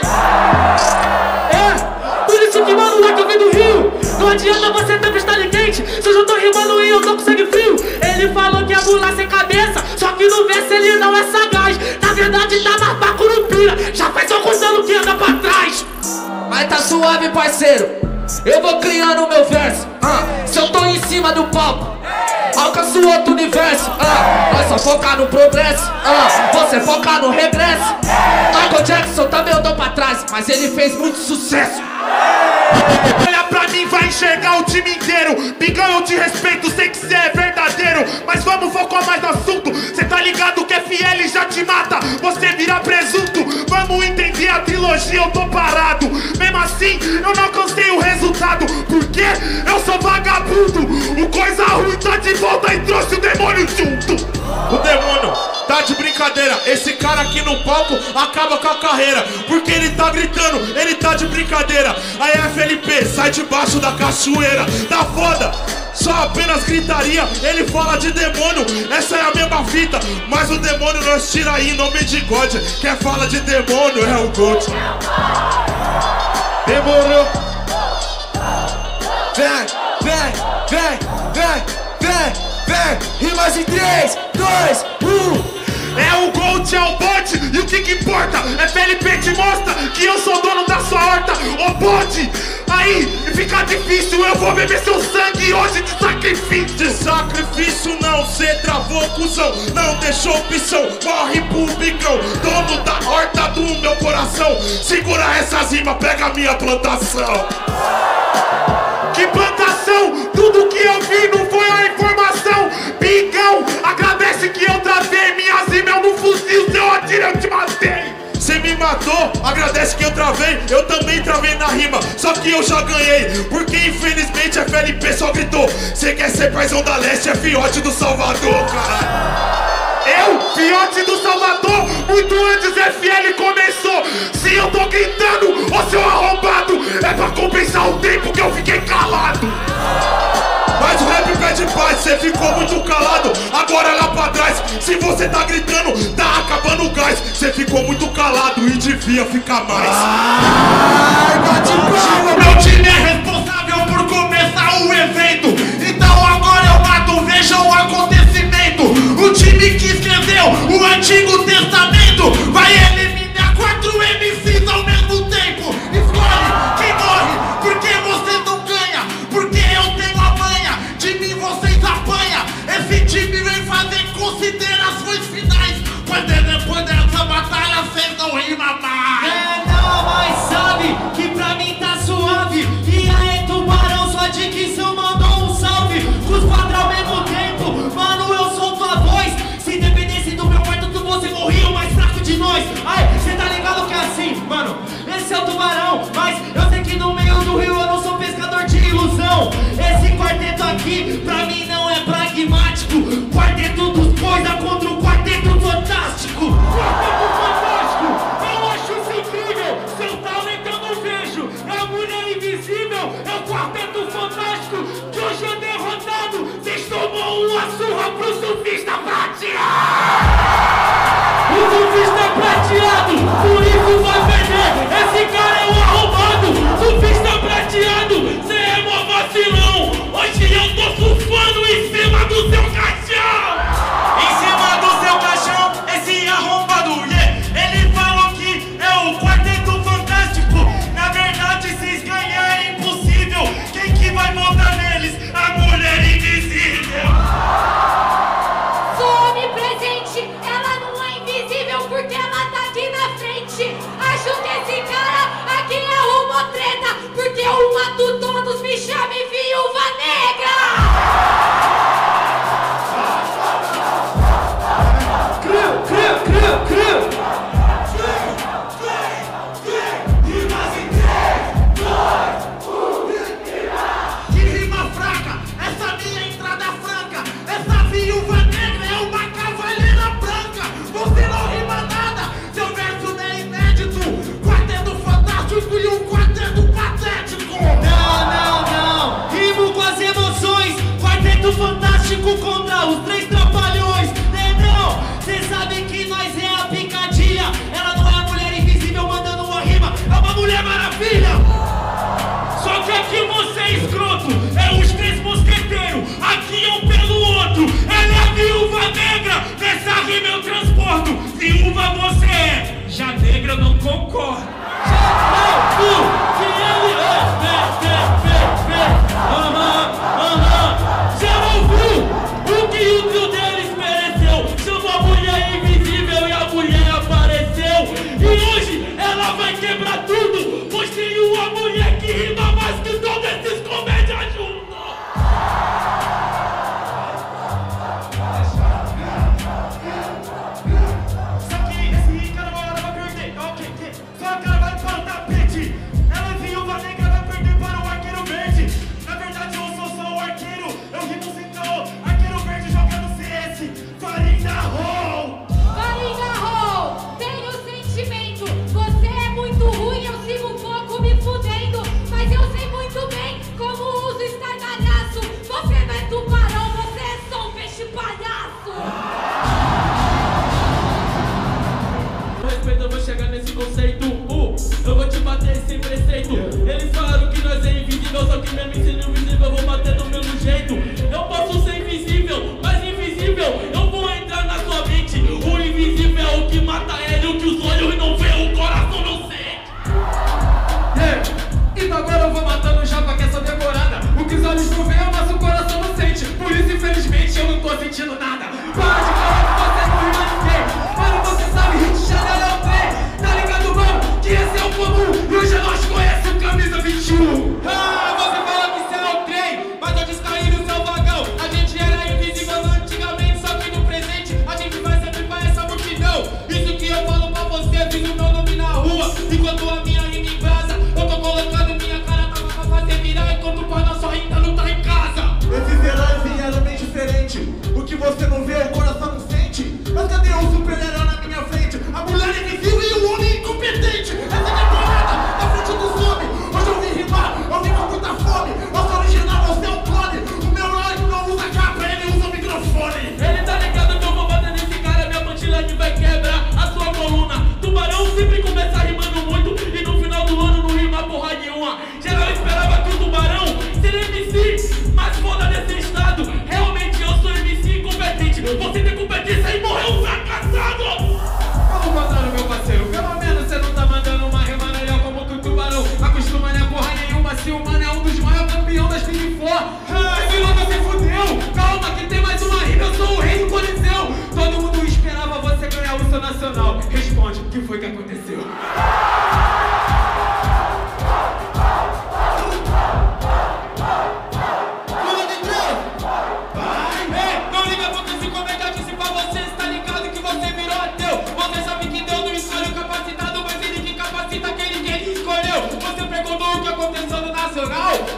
É, por isso que, mano, lá que eu vim do Rio. Não adianta você ter freestyle quente, se eu já tô rimando e eu tô com sangue frio. Ele falou que é mula sem cabeça, só que no verso ele não é sagaz. Na verdade tá mais pra curupira, já faz eu contando que anda pra trás. Mas tá suave. suave, parceiro. Eu vou criando o meu verso. Se eu tô em cima do palco, alcanço outro universo. Nós só focar no progresso. Você foca no regresso. Michael Jackson também eu dou pra trás, mas ele fez muito sucesso. Olha pra mim, vai enxergar o time inteiro. Bigão, eu te respeito, sei que cê é verdadeiro. Mas vamos focar mais no assunto. Cê tá ligado que FL já te mata, você vira presunto. Vamos entender a trilogia, eu tô parado. Mesmo assim, eu não alcancei o resultado, porque eu sou vagabundo. O coisa ruim tá de volta e trouxe o demônio junto. O demônio tá de brincadeira. Esse cara aqui no palco acaba com a carreira, porque ele tá gritando, ele tá de brincadeira. Aí FLP, sai debaixo da cachoeira, tá foda, só apenas gritaria, ele fala de demônio, essa é a mesma fita, mas o demônio nós tira aí em nome de God, quer fala de demônio é o God. Demônio, vem, vem, vem, vem, vem, vem, rimas em 3, 2, 1. É o Gold, é o bote, e o que importa? É FLP te mostra que eu sou dono da sua horta. Ô bote, aí fica difícil, eu vou beber seu sangue hoje de sacrifício. De sacrifício não, cê travou, cuzão, não deixou opção. Morre pro bicão, dono da horta do meu coração. Segura essas rimas, pega a minha plantação. Que plantação? Tudo que eu vi não foi a informação. Bigão, agradece que eu travei minhas rimas, eu não fuzil, se eu atiro eu te matei. Você me matou, agradece que eu travei, eu também travei na rima, só que eu já ganhei, porque infelizmente a FLP só gritou. Você quer ser paizão da Leste, é fiote do Salvador, caralho. Eu, fiote do Salvador, muito antes FL começou. Se eu tô gritando, ô seu arrombado, é pra compensar o tempo que eu fiquei calado. Mas o rap pede paz, cê ficou muito calado. Agora lá pra trás, se você tá gritando, tá acabando o gás. Cê ficou muito calado e devia ficar mais. Meu time é responsável por começar o evento. Então agora eu mato, vejam o acontecimento. O time que escreveu o Antigo Testamento vai eliminar 4 MCs ao mesmo tempo. Escolhe quem morre, porque você não ganha, porque eu tenho a manha, de mim vocês apanham. Esse time vem fazer considerações finais, pois depois dessa batalha vocês não rima mais. Não, mas sabe que pra mim tá suave. E aí Tubarão, sua dicção mandou um salve. Os quatro ao mesmo tempo, mano, eu sou tua voz. Se dependesse do meu quarto, você morria o mais fraco de nós. Ai, cê tá ligado que é assim, mano, esse é o Tubarão. Mas eu sei que no meio do rio eu não sou pescador de ilusão. Esse quarteto aqui, pra mim não é pragmático. Quarteto dos coisa contra o Quarteto Fantástico. Quarteto Fantástico, eu acho isso incrível. Seu talento eu não vejo, é a mulher invisível, é o Quarteto Fantástico. Que hoje é derrotado, vocês tomam uma surra pro surfista prateado. O surfista é prateado, por isso vai perder. Esse cara é um arrombado. Surfista prateado, cê é mó vacilão. Hoje eu tô surfando em cima do seu caixão. Em cima do seu caixão, esse arrombado, yeah. Ele falou que é o Quarteto Fantástico. Na verdade, vocês ganhar é impossível. Quem que vai botar neles? A mulher invisível. Treta, porque eu mato todos, me chame viúva negra! Creu, creu, creu, creu! 3, 3, 3, rimas em 3, 2, 1, que rima fraca, essa minha entrada franca, essa viúva negra é uma cavaleira branca, você não rima nada, seu verso não é inédito, Quarteto Fantástico e um quarteto. Não, não, não, rimo com as emoções. Quarteto Fantástico contra os 3 Trapalhões. Não, não, cê sabe que nós é a picadinha. Ela não é a mulher invisível mandando uma rima, é uma mulher maravilha. Só que aqui você é escroto, é os 3 mosqueteiros. Aqui é um pelo outro, ela é a viúva negra. Nessa rima eu transporto, viúva você é. Já negra eu não concordo. Já não, tu, que eu conceito. Eu vou te bater sem preceito. Eles falaram que nós é invisível, só que mesmo sendo invisível eu vou bater do mesmo jeito. Eu posso ser invisível, mas invisível eu vou entrar na sua mente. O invisível é o que mata ele, o que os olhos não veem, o coração não sente. Então agora eu vou matando o Japa que é só decorada. O que os olhos não veem, mas o coração não sente. Por isso, infelizmente, eu não tô sentindo nada. Para de falar que você não rima ninguém. Mano, você sabe, hit de janela é o pé. Tá ligado, mano? Que esse é o comum. E hoje nós conhecemos o camisa 21. Ah, você fala que você não crê, mas eu descaí no seu vagão. A gente era invisível antigamente, só que no presente a gente vai sempre pra essa multidão. Isso que eu falo pra você, diz o meu nome na rua. Enquanto a minha rima em brasa, eu tô colocando. Enquanto o pai da sua ainda não tá em casa. Esses heróis vieram bem diferente. O que você não vê, o coração não sente. Mas cadê o super-herói na minha frente? A mulher invisível e o homem incompetente. Essa é minha porrada, na frente dos homens. Hoje eu vim rimar, eu vim com muita fome. Eu sou original, você é um clone. O meu herói não usa capa, ele usa o microfone. Ele tá ligado que eu vou bater nesse cara. Minha punchline vai quebrar a sua coluna. Tubarão sempre começa rimando muito e no final do ano não rima porra nenhuma. Geral esperava ser MC, mas foda nesse estado. Realmente eu sou MC incompetente. Você tem competência e morreu fracassado. Vamos mandar no meu parceiro. Pelo menos você não tá mandando uma rima melhor como o Tubarão. Acostuma nem a porra nenhuma. Se o mano é um dos maiores campeões das Big Four. Ai, piloto, você fudeu. Calma que tem mais uma rima. Eu sou o rei do Coliseu. Todo mundo esperava você ganhar o seu nacional. Responde, o que foi que aconteceu?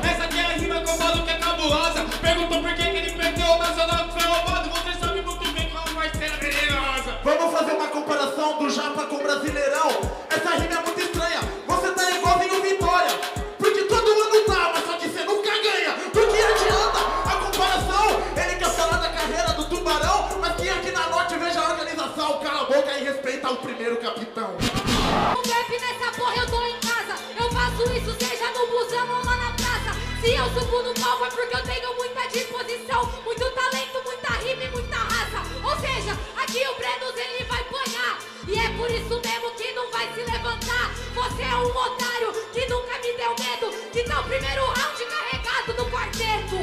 Essa aqui é a rima que eu falo que é cabulosa. Perguntou por que ele perdeu o nacional que foi roubado. Você sabe muito bem qual vai ser a perigosa. Vamos fazer uma comparação do Japa com o Brasileirão. Essa rima é muito estranha. Você tá igualzinho Vitória, porque todo mundo tá, mas só que você nunca ganha. Porque adianta a comparação. Ele quer falar da carreira do Tubarão, mas quem aqui na Norte veja a organização. Cala a boca e respeita o primeiro capitão. Não bebe nessa porra, eu tô em casa. Eu faço isso, seja no busão ou lá na praça. Se eu subo no palco é porque eu tenho muita disposição, muito talento, muita rima e muita raça. Ou seja, aqui o Brenos ele vai apanhar. E é por isso mesmo que não vai se levantar. Você é um otário que nunca me deu medo. Que tá o primeiro round carregado do quarteto.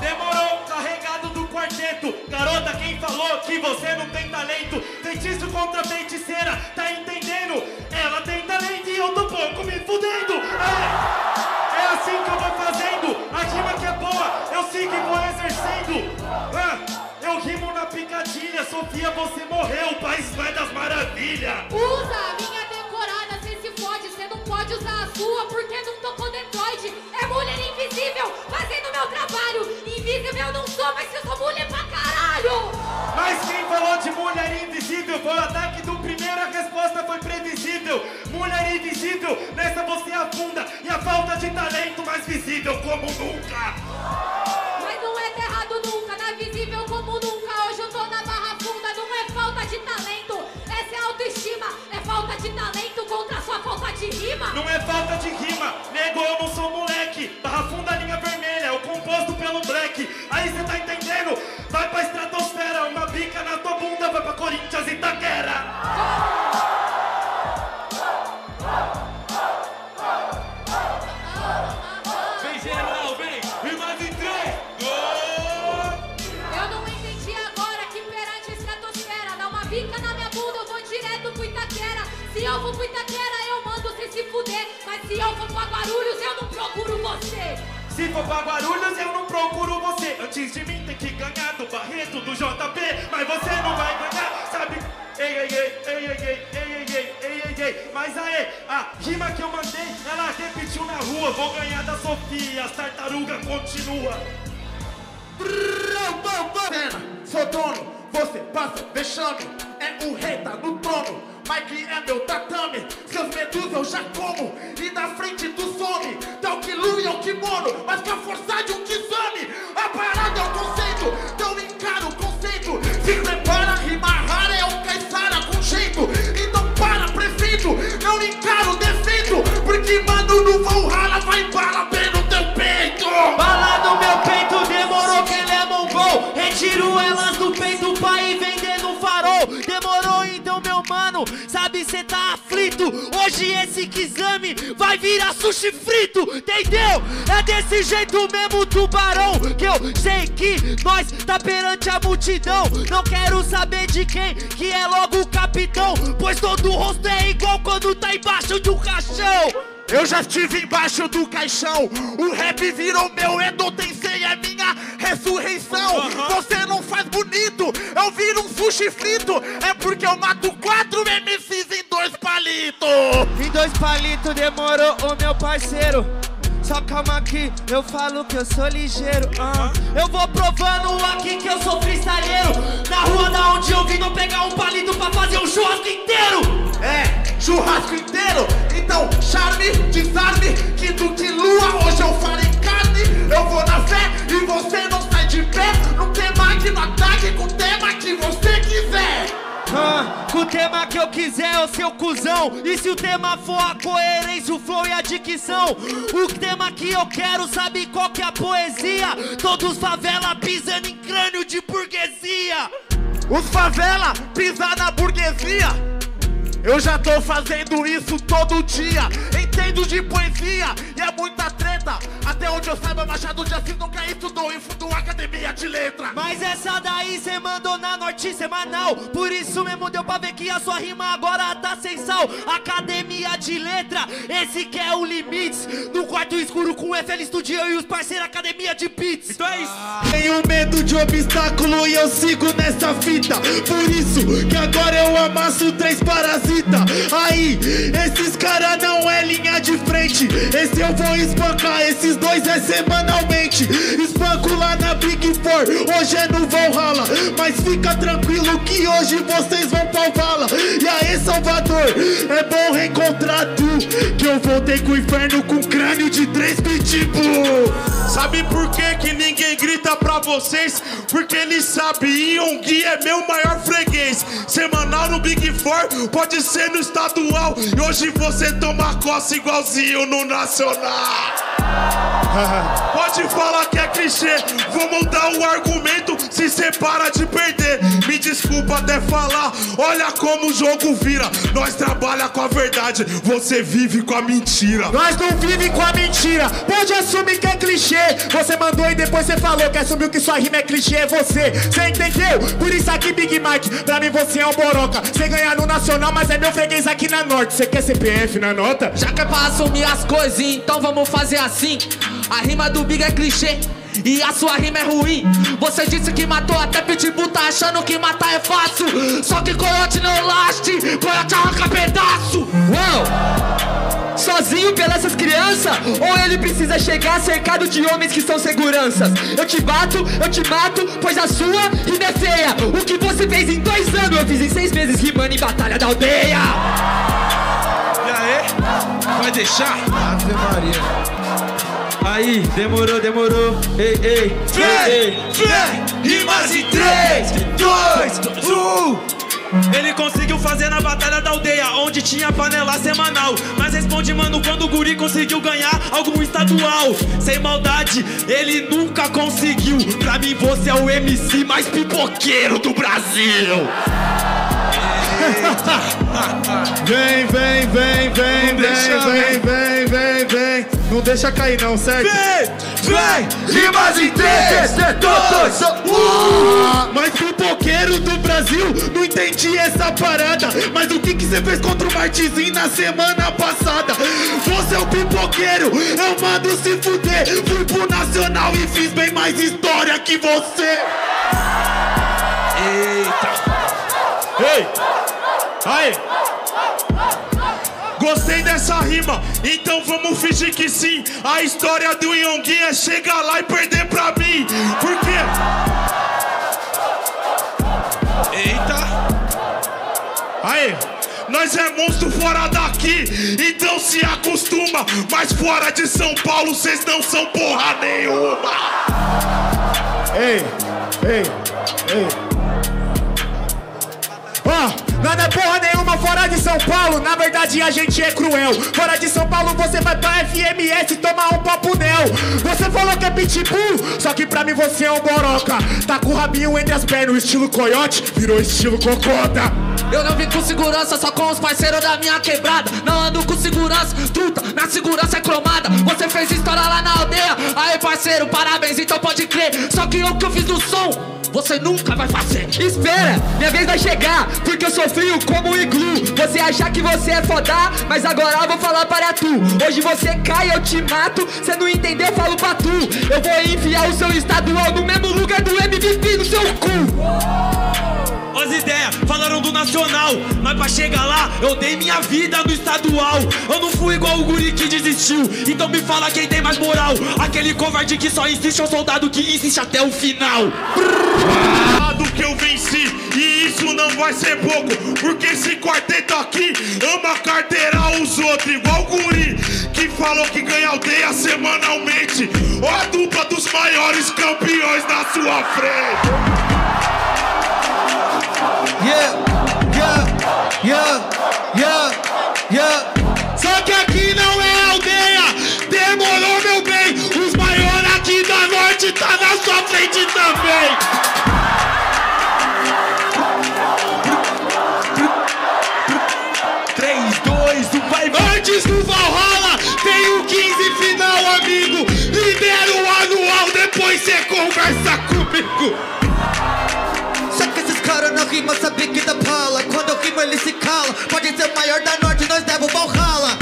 Demorou, carregado do quarteto. Garota, quem falou que você não tem talento? Feitiço contra feiticeira, tá entendendo? Ela tem talento e eu tô pouco me fudendo. É assim que eu vou fazendo. A rima que é boa, eu sigo e vou exercendo. Eu rimo na picadilha. Sofia, você morreu, o país vai das maravilhas. Usa a minha decorada, cê se fode. Cê não pode usar a sua porque não tocou Detroit. É mulher invisível fazendo meu trabalho. Invisível eu não sou, mas eu sou mulher pra caralho. Mas quem falou de mulher invisível foi o ataque do primeiro, a resposta foi previsível. Mulher invisível, nessa você afunda. E a falta de talento mais visível como nunca. Mas não é errado nunca, não é visível como nunca. Hoje eu tô na Barra Funda, não é falta de talento. Essa é autoestima, é falta de talento contra sua falta de rima. Não é falta de rima, nego, eu não sou moleque. Barra Funda, linha vermelha, eu composto pelo Black. Aí cê tá entendendo? Vai pra estratosfera, uma bica na tua bunda, vai pra Corinthians e Itaquera. Vem geral, vem, e mais em 3, Eu não entendi agora que perante a estratosfera dá uma bica na minha bunda, eu vou direto pro Itaquera. Se eu vou pro Itaquera, eu mando você se fuder. Mas se eu for pra Guarulhos, eu não procuro você. Se for pra Guarulhos, eu não procuro você. Antes de mim tem que ganhar do Barreto, do JP. Mas você não vai ganhar, sabe? Ei. Mas aê, a rima que eu mandei, ela repetiu na rua. Vou ganhar da Sofia, as tartarugas continua. Pena, sou dono, você passa vexame. É o rei, tá no trono. Mike é meu tatame, seus medus eu já como. E na frente tu some, tal que Lu e eu que mono. Mas com a força de um kisame, a parada é o conceito. Então encara o conceito. Se prepara, rima rara é um caissara com jeito. Então para, prefeito, não e bala bem no teu peito. Bala no meu peito, demorou que ele é mongol. Retiro elas do peito pra ir vendendo farol. Demorou então, meu mano, sabe cê tá aflito. Hoje esse exame vai virar sushi frito, entendeu? É desse jeito mesmo, tubarão, que eu sei que nós tá perante a multidão. Não quero saber de quem que é logo o capitão, pois todo rosto é igual quando tá embaixo de um caixão. Eu já estive embaixo do caixão. O rap virou meu Edo Tensei, é minha ressurreição. Você não faz bonito, eu viro um sushi frito. É porque eu mato 4 MCs em 2 palitos. Em 2 palitos demorou, ô meu parceiro. Só calma aqui, eu falo que eu sou ligeiro. Eu vou provando aqui que eu sou freestyleiro. Na rua da onde eu vim, não pegar um palito pra fazer um churrasco inteiro. É, churrasco inteiro? Então, charme, desarme, quinto que lua, hoje eu farei carne. Eu vou na fé e você não sai de pé. Não tem máquina, ataque com o tema que você quiser. Com o tema que eu quiser, ô seu cuzão. E se o tema for a coerência, o flow e a dicção? O tema que eu quero, sabe qual que é a poesia? Todos favela pisando em crânio de burguesia. Os favela pisar na burguesia. Eu já tô fazendo isso todo dia. Entendo de poesia e é muita treta. Até onde eu saiba, Machado de Assis nunca estudou e fundou academia de letra. Mas essa daí cê mandou na Norte semanal. Por isso mesmo deu pra ver que a sua rima agora tá sem sal. Academia de letra, esse que é o limite. No quarto escuro com o FL Studio e os parceiros academia de beats. Então é isso. Tenho medo de obstáculo e eu sigo nessa fita. Por isso que agora eu amasso 3 parasitas. Aí, esses cara não é linha de frente. Esse eu vou espancar, esses 2 é semanalmente. Espanco lá na Big Four, hoje é no Valhalla. Mas fica tranquilo que hoje vocês vão pra Valhalla. E aí, Salvador, é bom reencontrar tu, que eu voltei com o inferno com crânio de 3 pitbull. Sabe por que que ninguém grita pra vocês? Porque eles sabem, Yongui é meu maior freguês. Semanal no Big Four, pode ser no estadual. E hoje você toma coça igualzinho no nacional. Pode falar que é clichê, vou montar um argumento se cê para de perder. Me desculpa até falar, olha como o jogo vira. Nós trabalha com a verdade, você vive com a mentira. Nós não vive com a mentira, pode assumir que é clichê. Você mandou e depois você falou que assumiu que sua rima é clichê, é você. Cê entendeu? Por isso aqui Big Mike, pra mim você é um boroca. Cê ganha no nacional, mas é meu freguês aqui na Norte. Cê quer CPF na nota? Já que é pra assumir as coisas, então vamos fazer assim. A rima do Big é clichê e a sua rima é ruim. Você disse que matou até pitbull, tá achando que matar é fácil. Só que Coyote não laste, Coyote arranca pedaço. Uau! Sozinho pelas essas crianças? Ou ele precisa chegar cercado de homens que são seguranças? Eu te mato, pois a sua rima é feia. O que você fez em 2 anos, eu fiz em 6 meses rimando em Batalha da Aldeia. E aí? Vai deixar? Ave Maria. Aí, demorou, ei, rimas em 3, 2, 1. Ele conseguiu fazer na Batalha da Aldeia, onde tinha panela semanal. Mas responde, mano, quando o guri conseguiu ganhar algum estadual. Sem maldade, ele nunca conseguiu. Pra mim você é o MC mais pipoqueiro do Brasil. Vem. Não deixa cair não, certo? Vem! Rimas em 3, 2, 1. Mas pipoqueiro do Brasil, não entendi essa parada. Mas o que você fez contra o Martizinho na semana passada? Você é o pipoqueiro, eu mando se fuder. Fui pro nacional e fiz bem mais história que você. Eita! Ei! Aê! Gostei dessa rima, então vamos fingir que sim. A história do Yongui é chegar lá e perder pra mim. Por quê? Eita. Aí, nós é monstro fora daqui, então se acostuma. Mas fora de São Paulo, vocês não são porra nenhuma. Ei. Nada é porra nenhuma fora de de São Paulo, na verdade a gente é cruel. Fora de São Paulo você vai pra FMS tomar um papo nel. Você falou que é pitbull, só que pra mim você é um boroca. Tá com o rabinho entre as pernas, o estilo coyote virou estilo cocota. Eu não vim com segurança, só com os parceiros da minha quebrada. Não ando com segurança, truta, na segurança é cromada. Você fez história lá na aldeia, aí parceiro, parabéns, então pode crer. Só que o que eu fiz no som você nunca vai fazer. Espera, minha vez vai chegar, porque eu sou frio como um iglu. Você achar que você é foda, mas agora eu vou falar para tu. Hoje você cai, eu te mato. Cê não entendeu, eu falo pra tu. Eu vou enfiar o seu estadual no mesmo lugar do MVP no seu cu. As ideias falaram do nacional, mas pra chegar lá eu dei minha vida no estadual. Eu não fui igual o guri que desistiu, então me fala quem tem mais moral. Aquele covarde que só insiste é o soldado que insiste até o final. Do que eu venci, e isso não vai ser pouco, porque esse quarteto aqui ama carteirar os outros, igual o guri que falou que ganha aldeia semanalmente. Ó a dupla dos maiores campeões na sua frente. Só que aqui não é aldeia. Demorou, meu bem. Os maiores aqui da norte tá na sua frente também. 3, 2, 1, vai. Antes do Valhalla tem o 15 final, amigo. Libera o anual, depois você conversa comigo. Não rima, sabe que da pala. Quando eu rimo ele se cala. Pode ser o maior da norte, nós leva o Valhalla.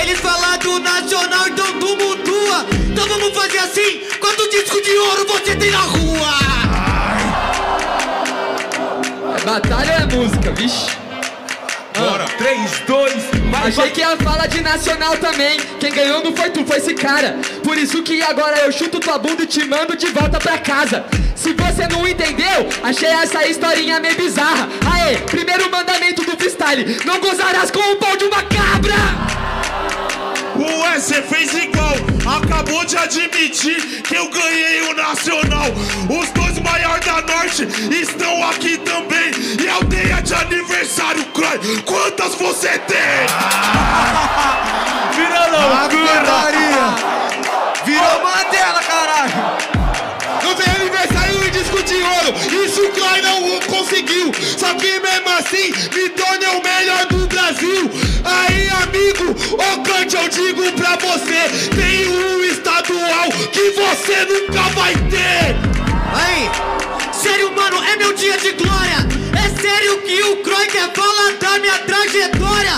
Eles falam do nacional, então tu mutua. Então vamos fazer assim. Quanto disco de ouro você tem na rua? Ai. Batalha é música, bicho. Bora, 3, 2, vai. Achei que ia falar de nacional também. Quem ganhou não foi tu, foi esse cara. Por isso que agora eu chuto tua bunda e te mando de volta pra casa. Se você não entendeu, achei essa historinha meio bizarra. Aê, primeiro mandamento do freestyle: não gozarás com o pau de uma cabra. Ué, cê fez igual, acabou de admitir que eu ganhei o nacional. Os dois maiores da norte estão aqui também. E aldeia de aniversário, Croy, quantas você tem? Virou loucura, virou bandela, caralho. Não tem aniversário e disco de ouro, isso o Croy não conseguiu. Só que mesmo assim, me torna o melhor do Brasil. Aí, amigo, ô Kant, eu digo pra você: tem um estadual que você nunca vai ter. Aí, sério, mano, é meu dia de glória. É sério que o Croy quer falar da minha trajetória.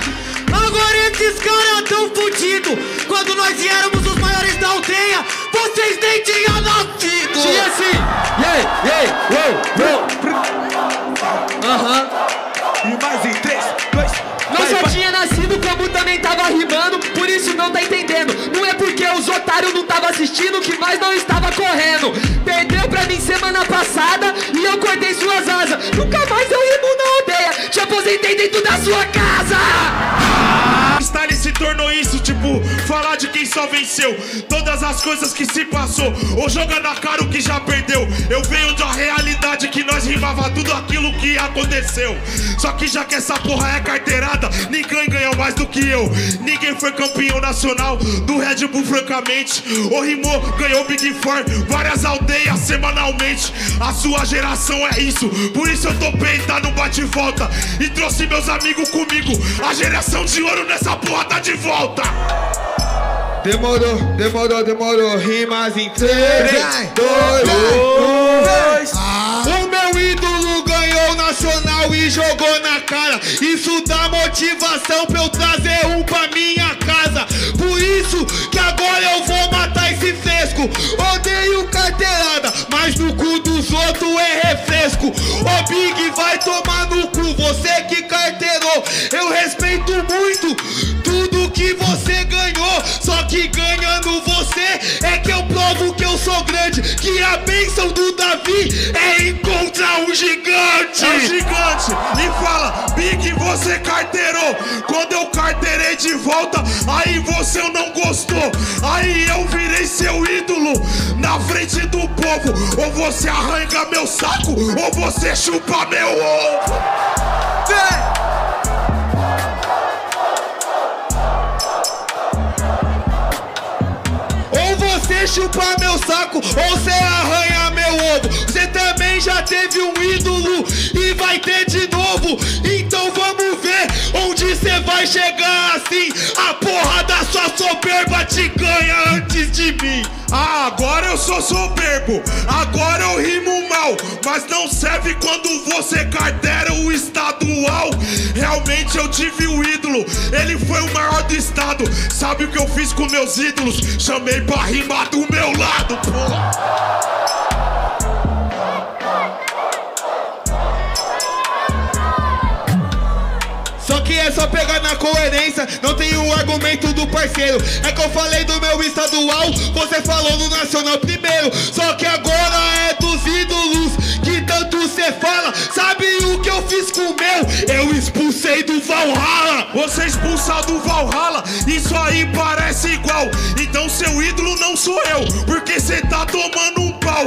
Agora esses caras tão fudidos. Quando nós éramos os maiores da aldeia, vocês nem tinham nascido. Tinha sim. E mais em 3, 2... Não só tinha nascido, como também tava rimando. Por isso não tá entendendo. Não é porque os otários não tava assistindo que mais não estava correndo. Perdeu pra mim semana passada e eu cortei suas asas. Nunca mais eu rimo na aldeia. Te aposentei dentro da sua casa. O freestyle se tornou isso, tipo, falar de quem só venceu. Todas as coisas que se passou, ou joga na cara o que já perdeu. Eu venho da realidade que nós rimava tudo aquilo que aconteceu. Só que já que essa porra é carteirada, ninguém ganhou mais do que eu. Ninguém foi campeão nacional do Red Bull, francamente. O rimou, ganhou o Big Four, várias aldeias semanalmente. A sua geração é isso, por isso eu topei, tá no bate-volta. E trouxe meus amigos comigo. A geração de ouro nessa porra tá de volta. Demorou, demorou, demorou. Rimas em 3, 2, 1. E jogou na cara, isso dá motivação pra eu trazer um pra minha casa. Por isso que agora eu vou matar esse fresco. Odeio carteirada, mas no cu dos outros é refresco. Ô Big, vai tomar no cu, você que carteirou. Eu respeito muito tudo que você ganhou, só que ganhando você é que eu provo que eu sou grande. Que a bênção do Davi é encontrar um gigante. É um gigante. E fala, Big, você carteirou. Quando eu carteirei de volta, aí você não gostou. Aí eu virei seu ídolo na frente do povo. Ou você arranca meu saco, ou você chupa meu ovo. Vem! chupar meu saco ou cê arranha meu ovo. Cê também já teve um ídolo e vai ter de novo. Então vamos ver onde cê vai chegar assim. A porra da sua soberba te ganha antes de mim. Ah, agora eu sou soberbo, agora eu rimo mal. Mas não serve quando você carteira o estadual. Realmente eu tive o ídolo, ele foi o maior do estado. Sabe o que eu fiz com meus ídolos? Chamei pra rimar do meu lado, porra. Só que é só pegar na coerência, não tem o argumento do parceiro. É que eu falei do meu estadual, você falou do nacional primeiro. Só que agora é dos ídolos que tanto cê fala. Sabe o que eu fiz com o meu? Eu expulsei do Valhalla. Você expulsar do Valhalla, isso aí parece igual. Então seu ídolo não sou eu, porque cê tá tomando um pau.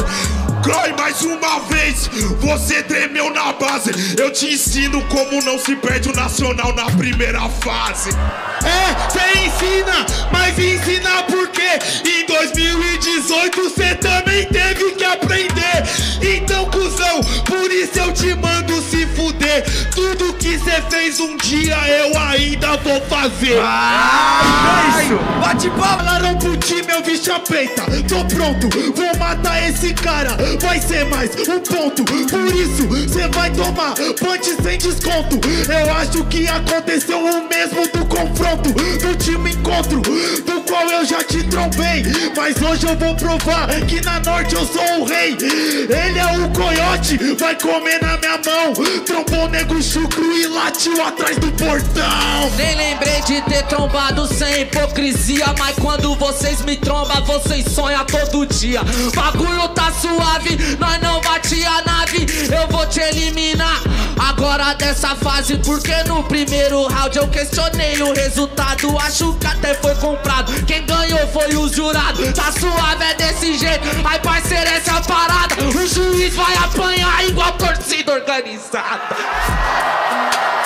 Croy, mais uma vez, você tremeu na base. Eu te ensino como não se perde o nacional na primeira fase. É, cê ensina, mas ensina por quê? Em 2018 cê também teve que aprender. Então, cuzão, por isso eu te mando se fuder. Tudo que cê fez um dia eu ainda vou fazer. É isso. Bate palma. Falaram pro time, eu vi chapeita. Tô pronto, vou matar esse cara. Vai ser mais um ponto, por isso cê vai tomar punch sem desconto. Eu acho que aconteceu o mesmo do confronto, do time encontro, do qual eu já te trombei. Mas hoje eu vou provar que na norte eu sou o rei. Ele é o Coyote, vai comer na minha mão. Trombou nego chucro e latiu atrás do portão. Nem lembrei de ter trombado sem hipocrisia, mas quando vocês me trombam, vocês sonham todo dia. Bagulho tá suave, nós não bati a nave, eu vou te eliminar agora dessa fase. Porque no primeiro round eu questionei o resultado, acho que até foi comprado. Quem ganhou foi o jurado, tá suave é desse jeito. Ai parceiro, essa parada, o juiz vai apanhar igual torcida organizada.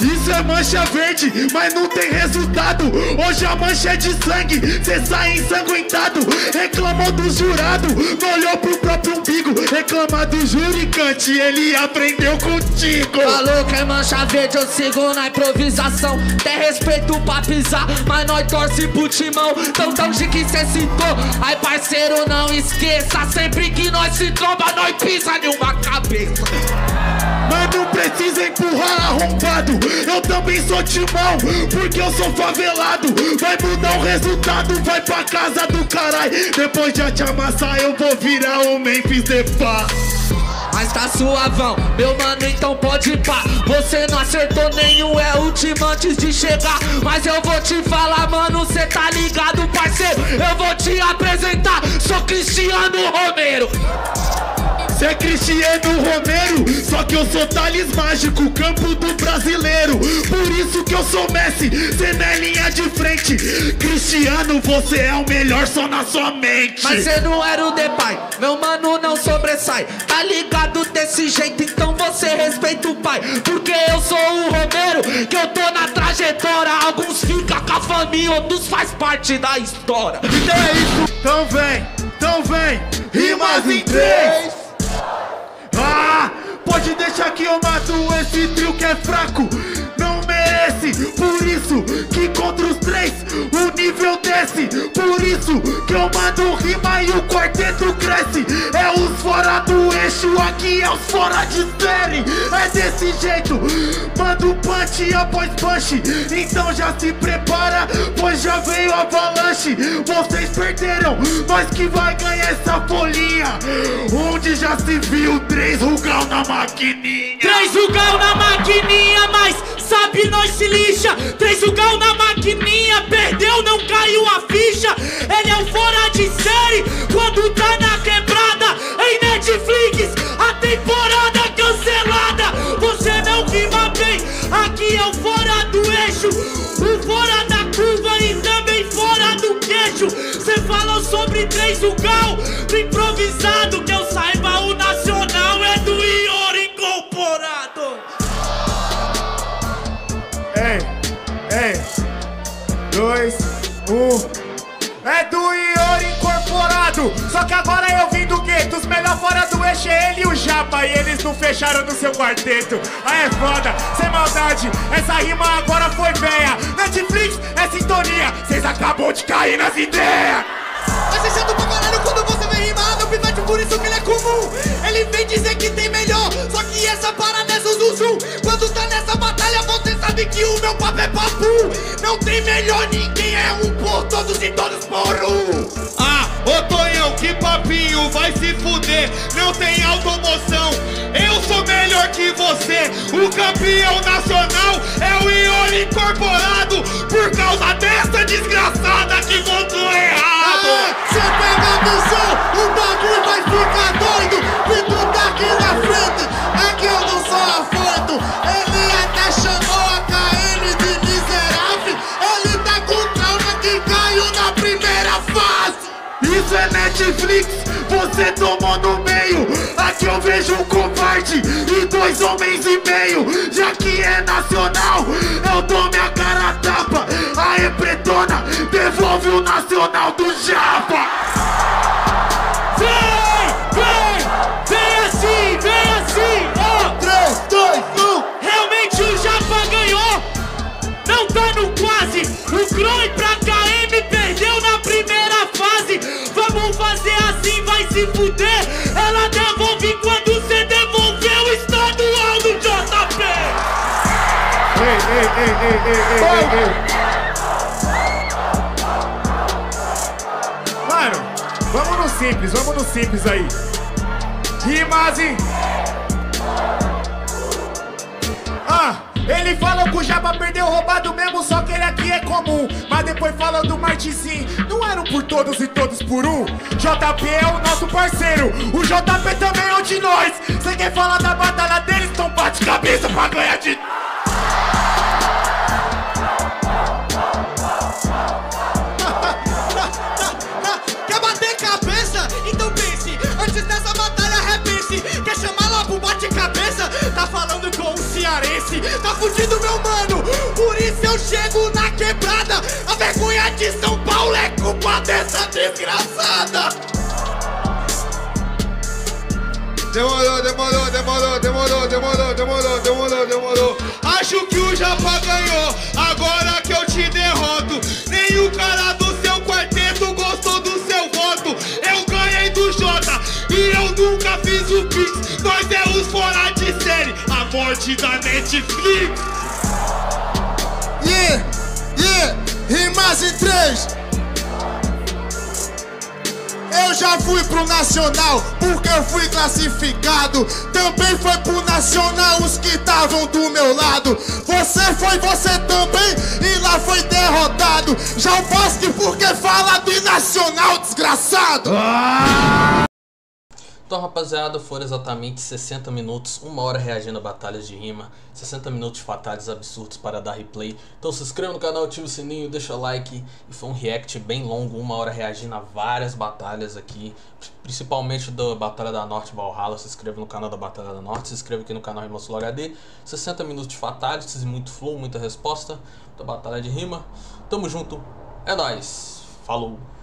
Isso é Mancha Verde, mas não tem resultado. Hoje a mancha é de sangue, cê sai ensanguentado. Reclamou do jurado, não olhou pro próprio umbigo. Reclamar do júri, Kant, ele aprendeu contigo. Falou que é Mancha Verde, eu sigo na improvisação. Tem respeito pra pisar, mas nós torce pro Timão. Tão de que cê citou, ai parceiro, não esqueça. Sempre que nós se tromba, nós pisa em uma cabeça. Mas não precisa empurrar arrombado, eu também sou Timão, porque eu sou favelado. Vai mudar o resultado, vai pra casa do caralho. Depois de te amassar, eu vou virar o Memphis de. Mas tá suavão, meu mano, então pode pá. Você não acertou nenhum, é último antes de chegar. Mas eu vou te falar, mano, cê tá ligado, parceiro. Eu vou te apresentar, sou Cristiano Romero. Cê é Cristiano Romero, só que eu sou Thales Mágico, campo do brasileiro. Por isso que eu sou Messi, cê não é linha de frente. Cristiano, você é o melhor só na sua mente. Mas cê não era o Depay, meu mano não sobressai. Tá ligado desse jeito, então você respeita o pai. Porque eu sou o Romero, que eu tô na trajetória. Alguns ficam com a família, outros faz parte da história. Então é isso, então vem, rimas em 3. Ah, pode deixar que eu mato esse trio que é fraco. Não merece, por isso que contra os três o nível desce. Por isso que eu mando rima e o quarteto cresce. É os fora do eixo, aqui é os fora de série. É desse jeito, mando punch após punch. Então já se prepara, pois já veio a avalanche. Vocês perderam, nós que vai ganhar essa folhinha. Onde já se viu 3 rugal na maquininha. 3 rugal na maquininha, mas sabe nós se lixa. 3 rugal na maquininha, perdeu, não caiu a ficha. Ele é o fora de série, quando tá na quebrada. Em Netflix, a temporada cancelada. Você não rima bem, aqui é o fora do eixo, o fora da curva e também fora do queixo. Cê falou sobre 3 rugal, improvisado, que eu saiba o nacional. 3, 2, 1. É do Iori Incorporado. Só que agora eu vim do gueto. Os melhor fora do eixo é ele e o Japa. E eles não fecharam no seu quarteto. Aí é foda, sem maldade. Essa rima agora foi véia. Netflix é sintonia. Cês acabou de cair nas ideias. Mas é chato pra caralho quando você vem rimar. Meu pivete, por isso que ele é comum. Ele vem dizer que tem melhor. Só que essa parada é zuzum. Quando tá nessa batalha você sabe que o meu papo é papo. Não tem melhor ninguém, é um por todos e todos por um. Ah, ô Tonhão, que papinho, vai se fuder. Não tem automoção, eu sou melhor que você. O campeão nacional é o Iori Incorporado. Por causa dessa desgraçada que votou errado. Você pega a missão, o bagulho vai ficar doido. E tu tá aqui na frente, é que eu não sou a foto. Ele até chamou a KM de miserável. Ele tá com trauma que caiu na primeira fase. Isso é Netflix, você tomou no meio. Aqui eu vejo um covarde e 2 homens e meio. Já que é nacional, eu dou minha cara a tapa. Aê pretona, devolve o nacional do Japa. Vem assim, ó! 3, 2, 1! Realmente o Japa ganhou! Não tá no quase! O Croy pra KM perdeu na primeira fase! Vamos fazer assim, vai se fuder! Ela devolve quando cê devolveu o estadual do JP! Ei! Mano, vamos no simples aí! Rimas e... Ah, ele falou que o Japa perdeu roubado mesmo, só que ele aqui é comum. Mas depois falou do Martizinho, não eram por todos e todos por um. JP é o nosso parceiro, o JP também é um de nós. Cê quer falar da batalha deles, então bate cabeça pra ganhar de... Quer bater cabeça? Então pense, antes dessa batalha. Quer chamar lá pro bate-cabeça? Tá falando com um cearense. Tá fudido, meu mano. Por isso eu chego na quebrada. A vergonha de São Paulo é culpa dessa desgraçada. Demorou. Acho que o Japa ganhou. Agora que eu te derroto. Nem o cara do seu quarteto gostou do seu voto. Eu ganhei do Jota e eu nunca fiz o Pix. Nós é os fora de série, a morte da Netflix. Rimas em 3. Eu já fui pro nacional, porque eu fui classificado. Também foi pro nacional os que estavam do meu lado. Você foi, você também, e lá foi derrotado. Já o Vasco porque fala do nacional, desgraçado. Então, rapaziada, foram exatamente 60 minutos, 1 hora reagindo a batalhas de rima, 60 minutos fatais absurdos para dar replay. Então se inscreva no canal, ativa o sininho, deixa o like. E foi um react bem longo, 1 hora reagindo a várias batalhas aqui, principalmente da Batalha da Norte, Valhalla. Se inscreva no canal da Batalha da Norte, se inscreva aqui no canal Rimas Flow HD. 60 minutos de fatalities, muito flow, muita resposta da batalha de rima. Tamo junto, é nóis, falou!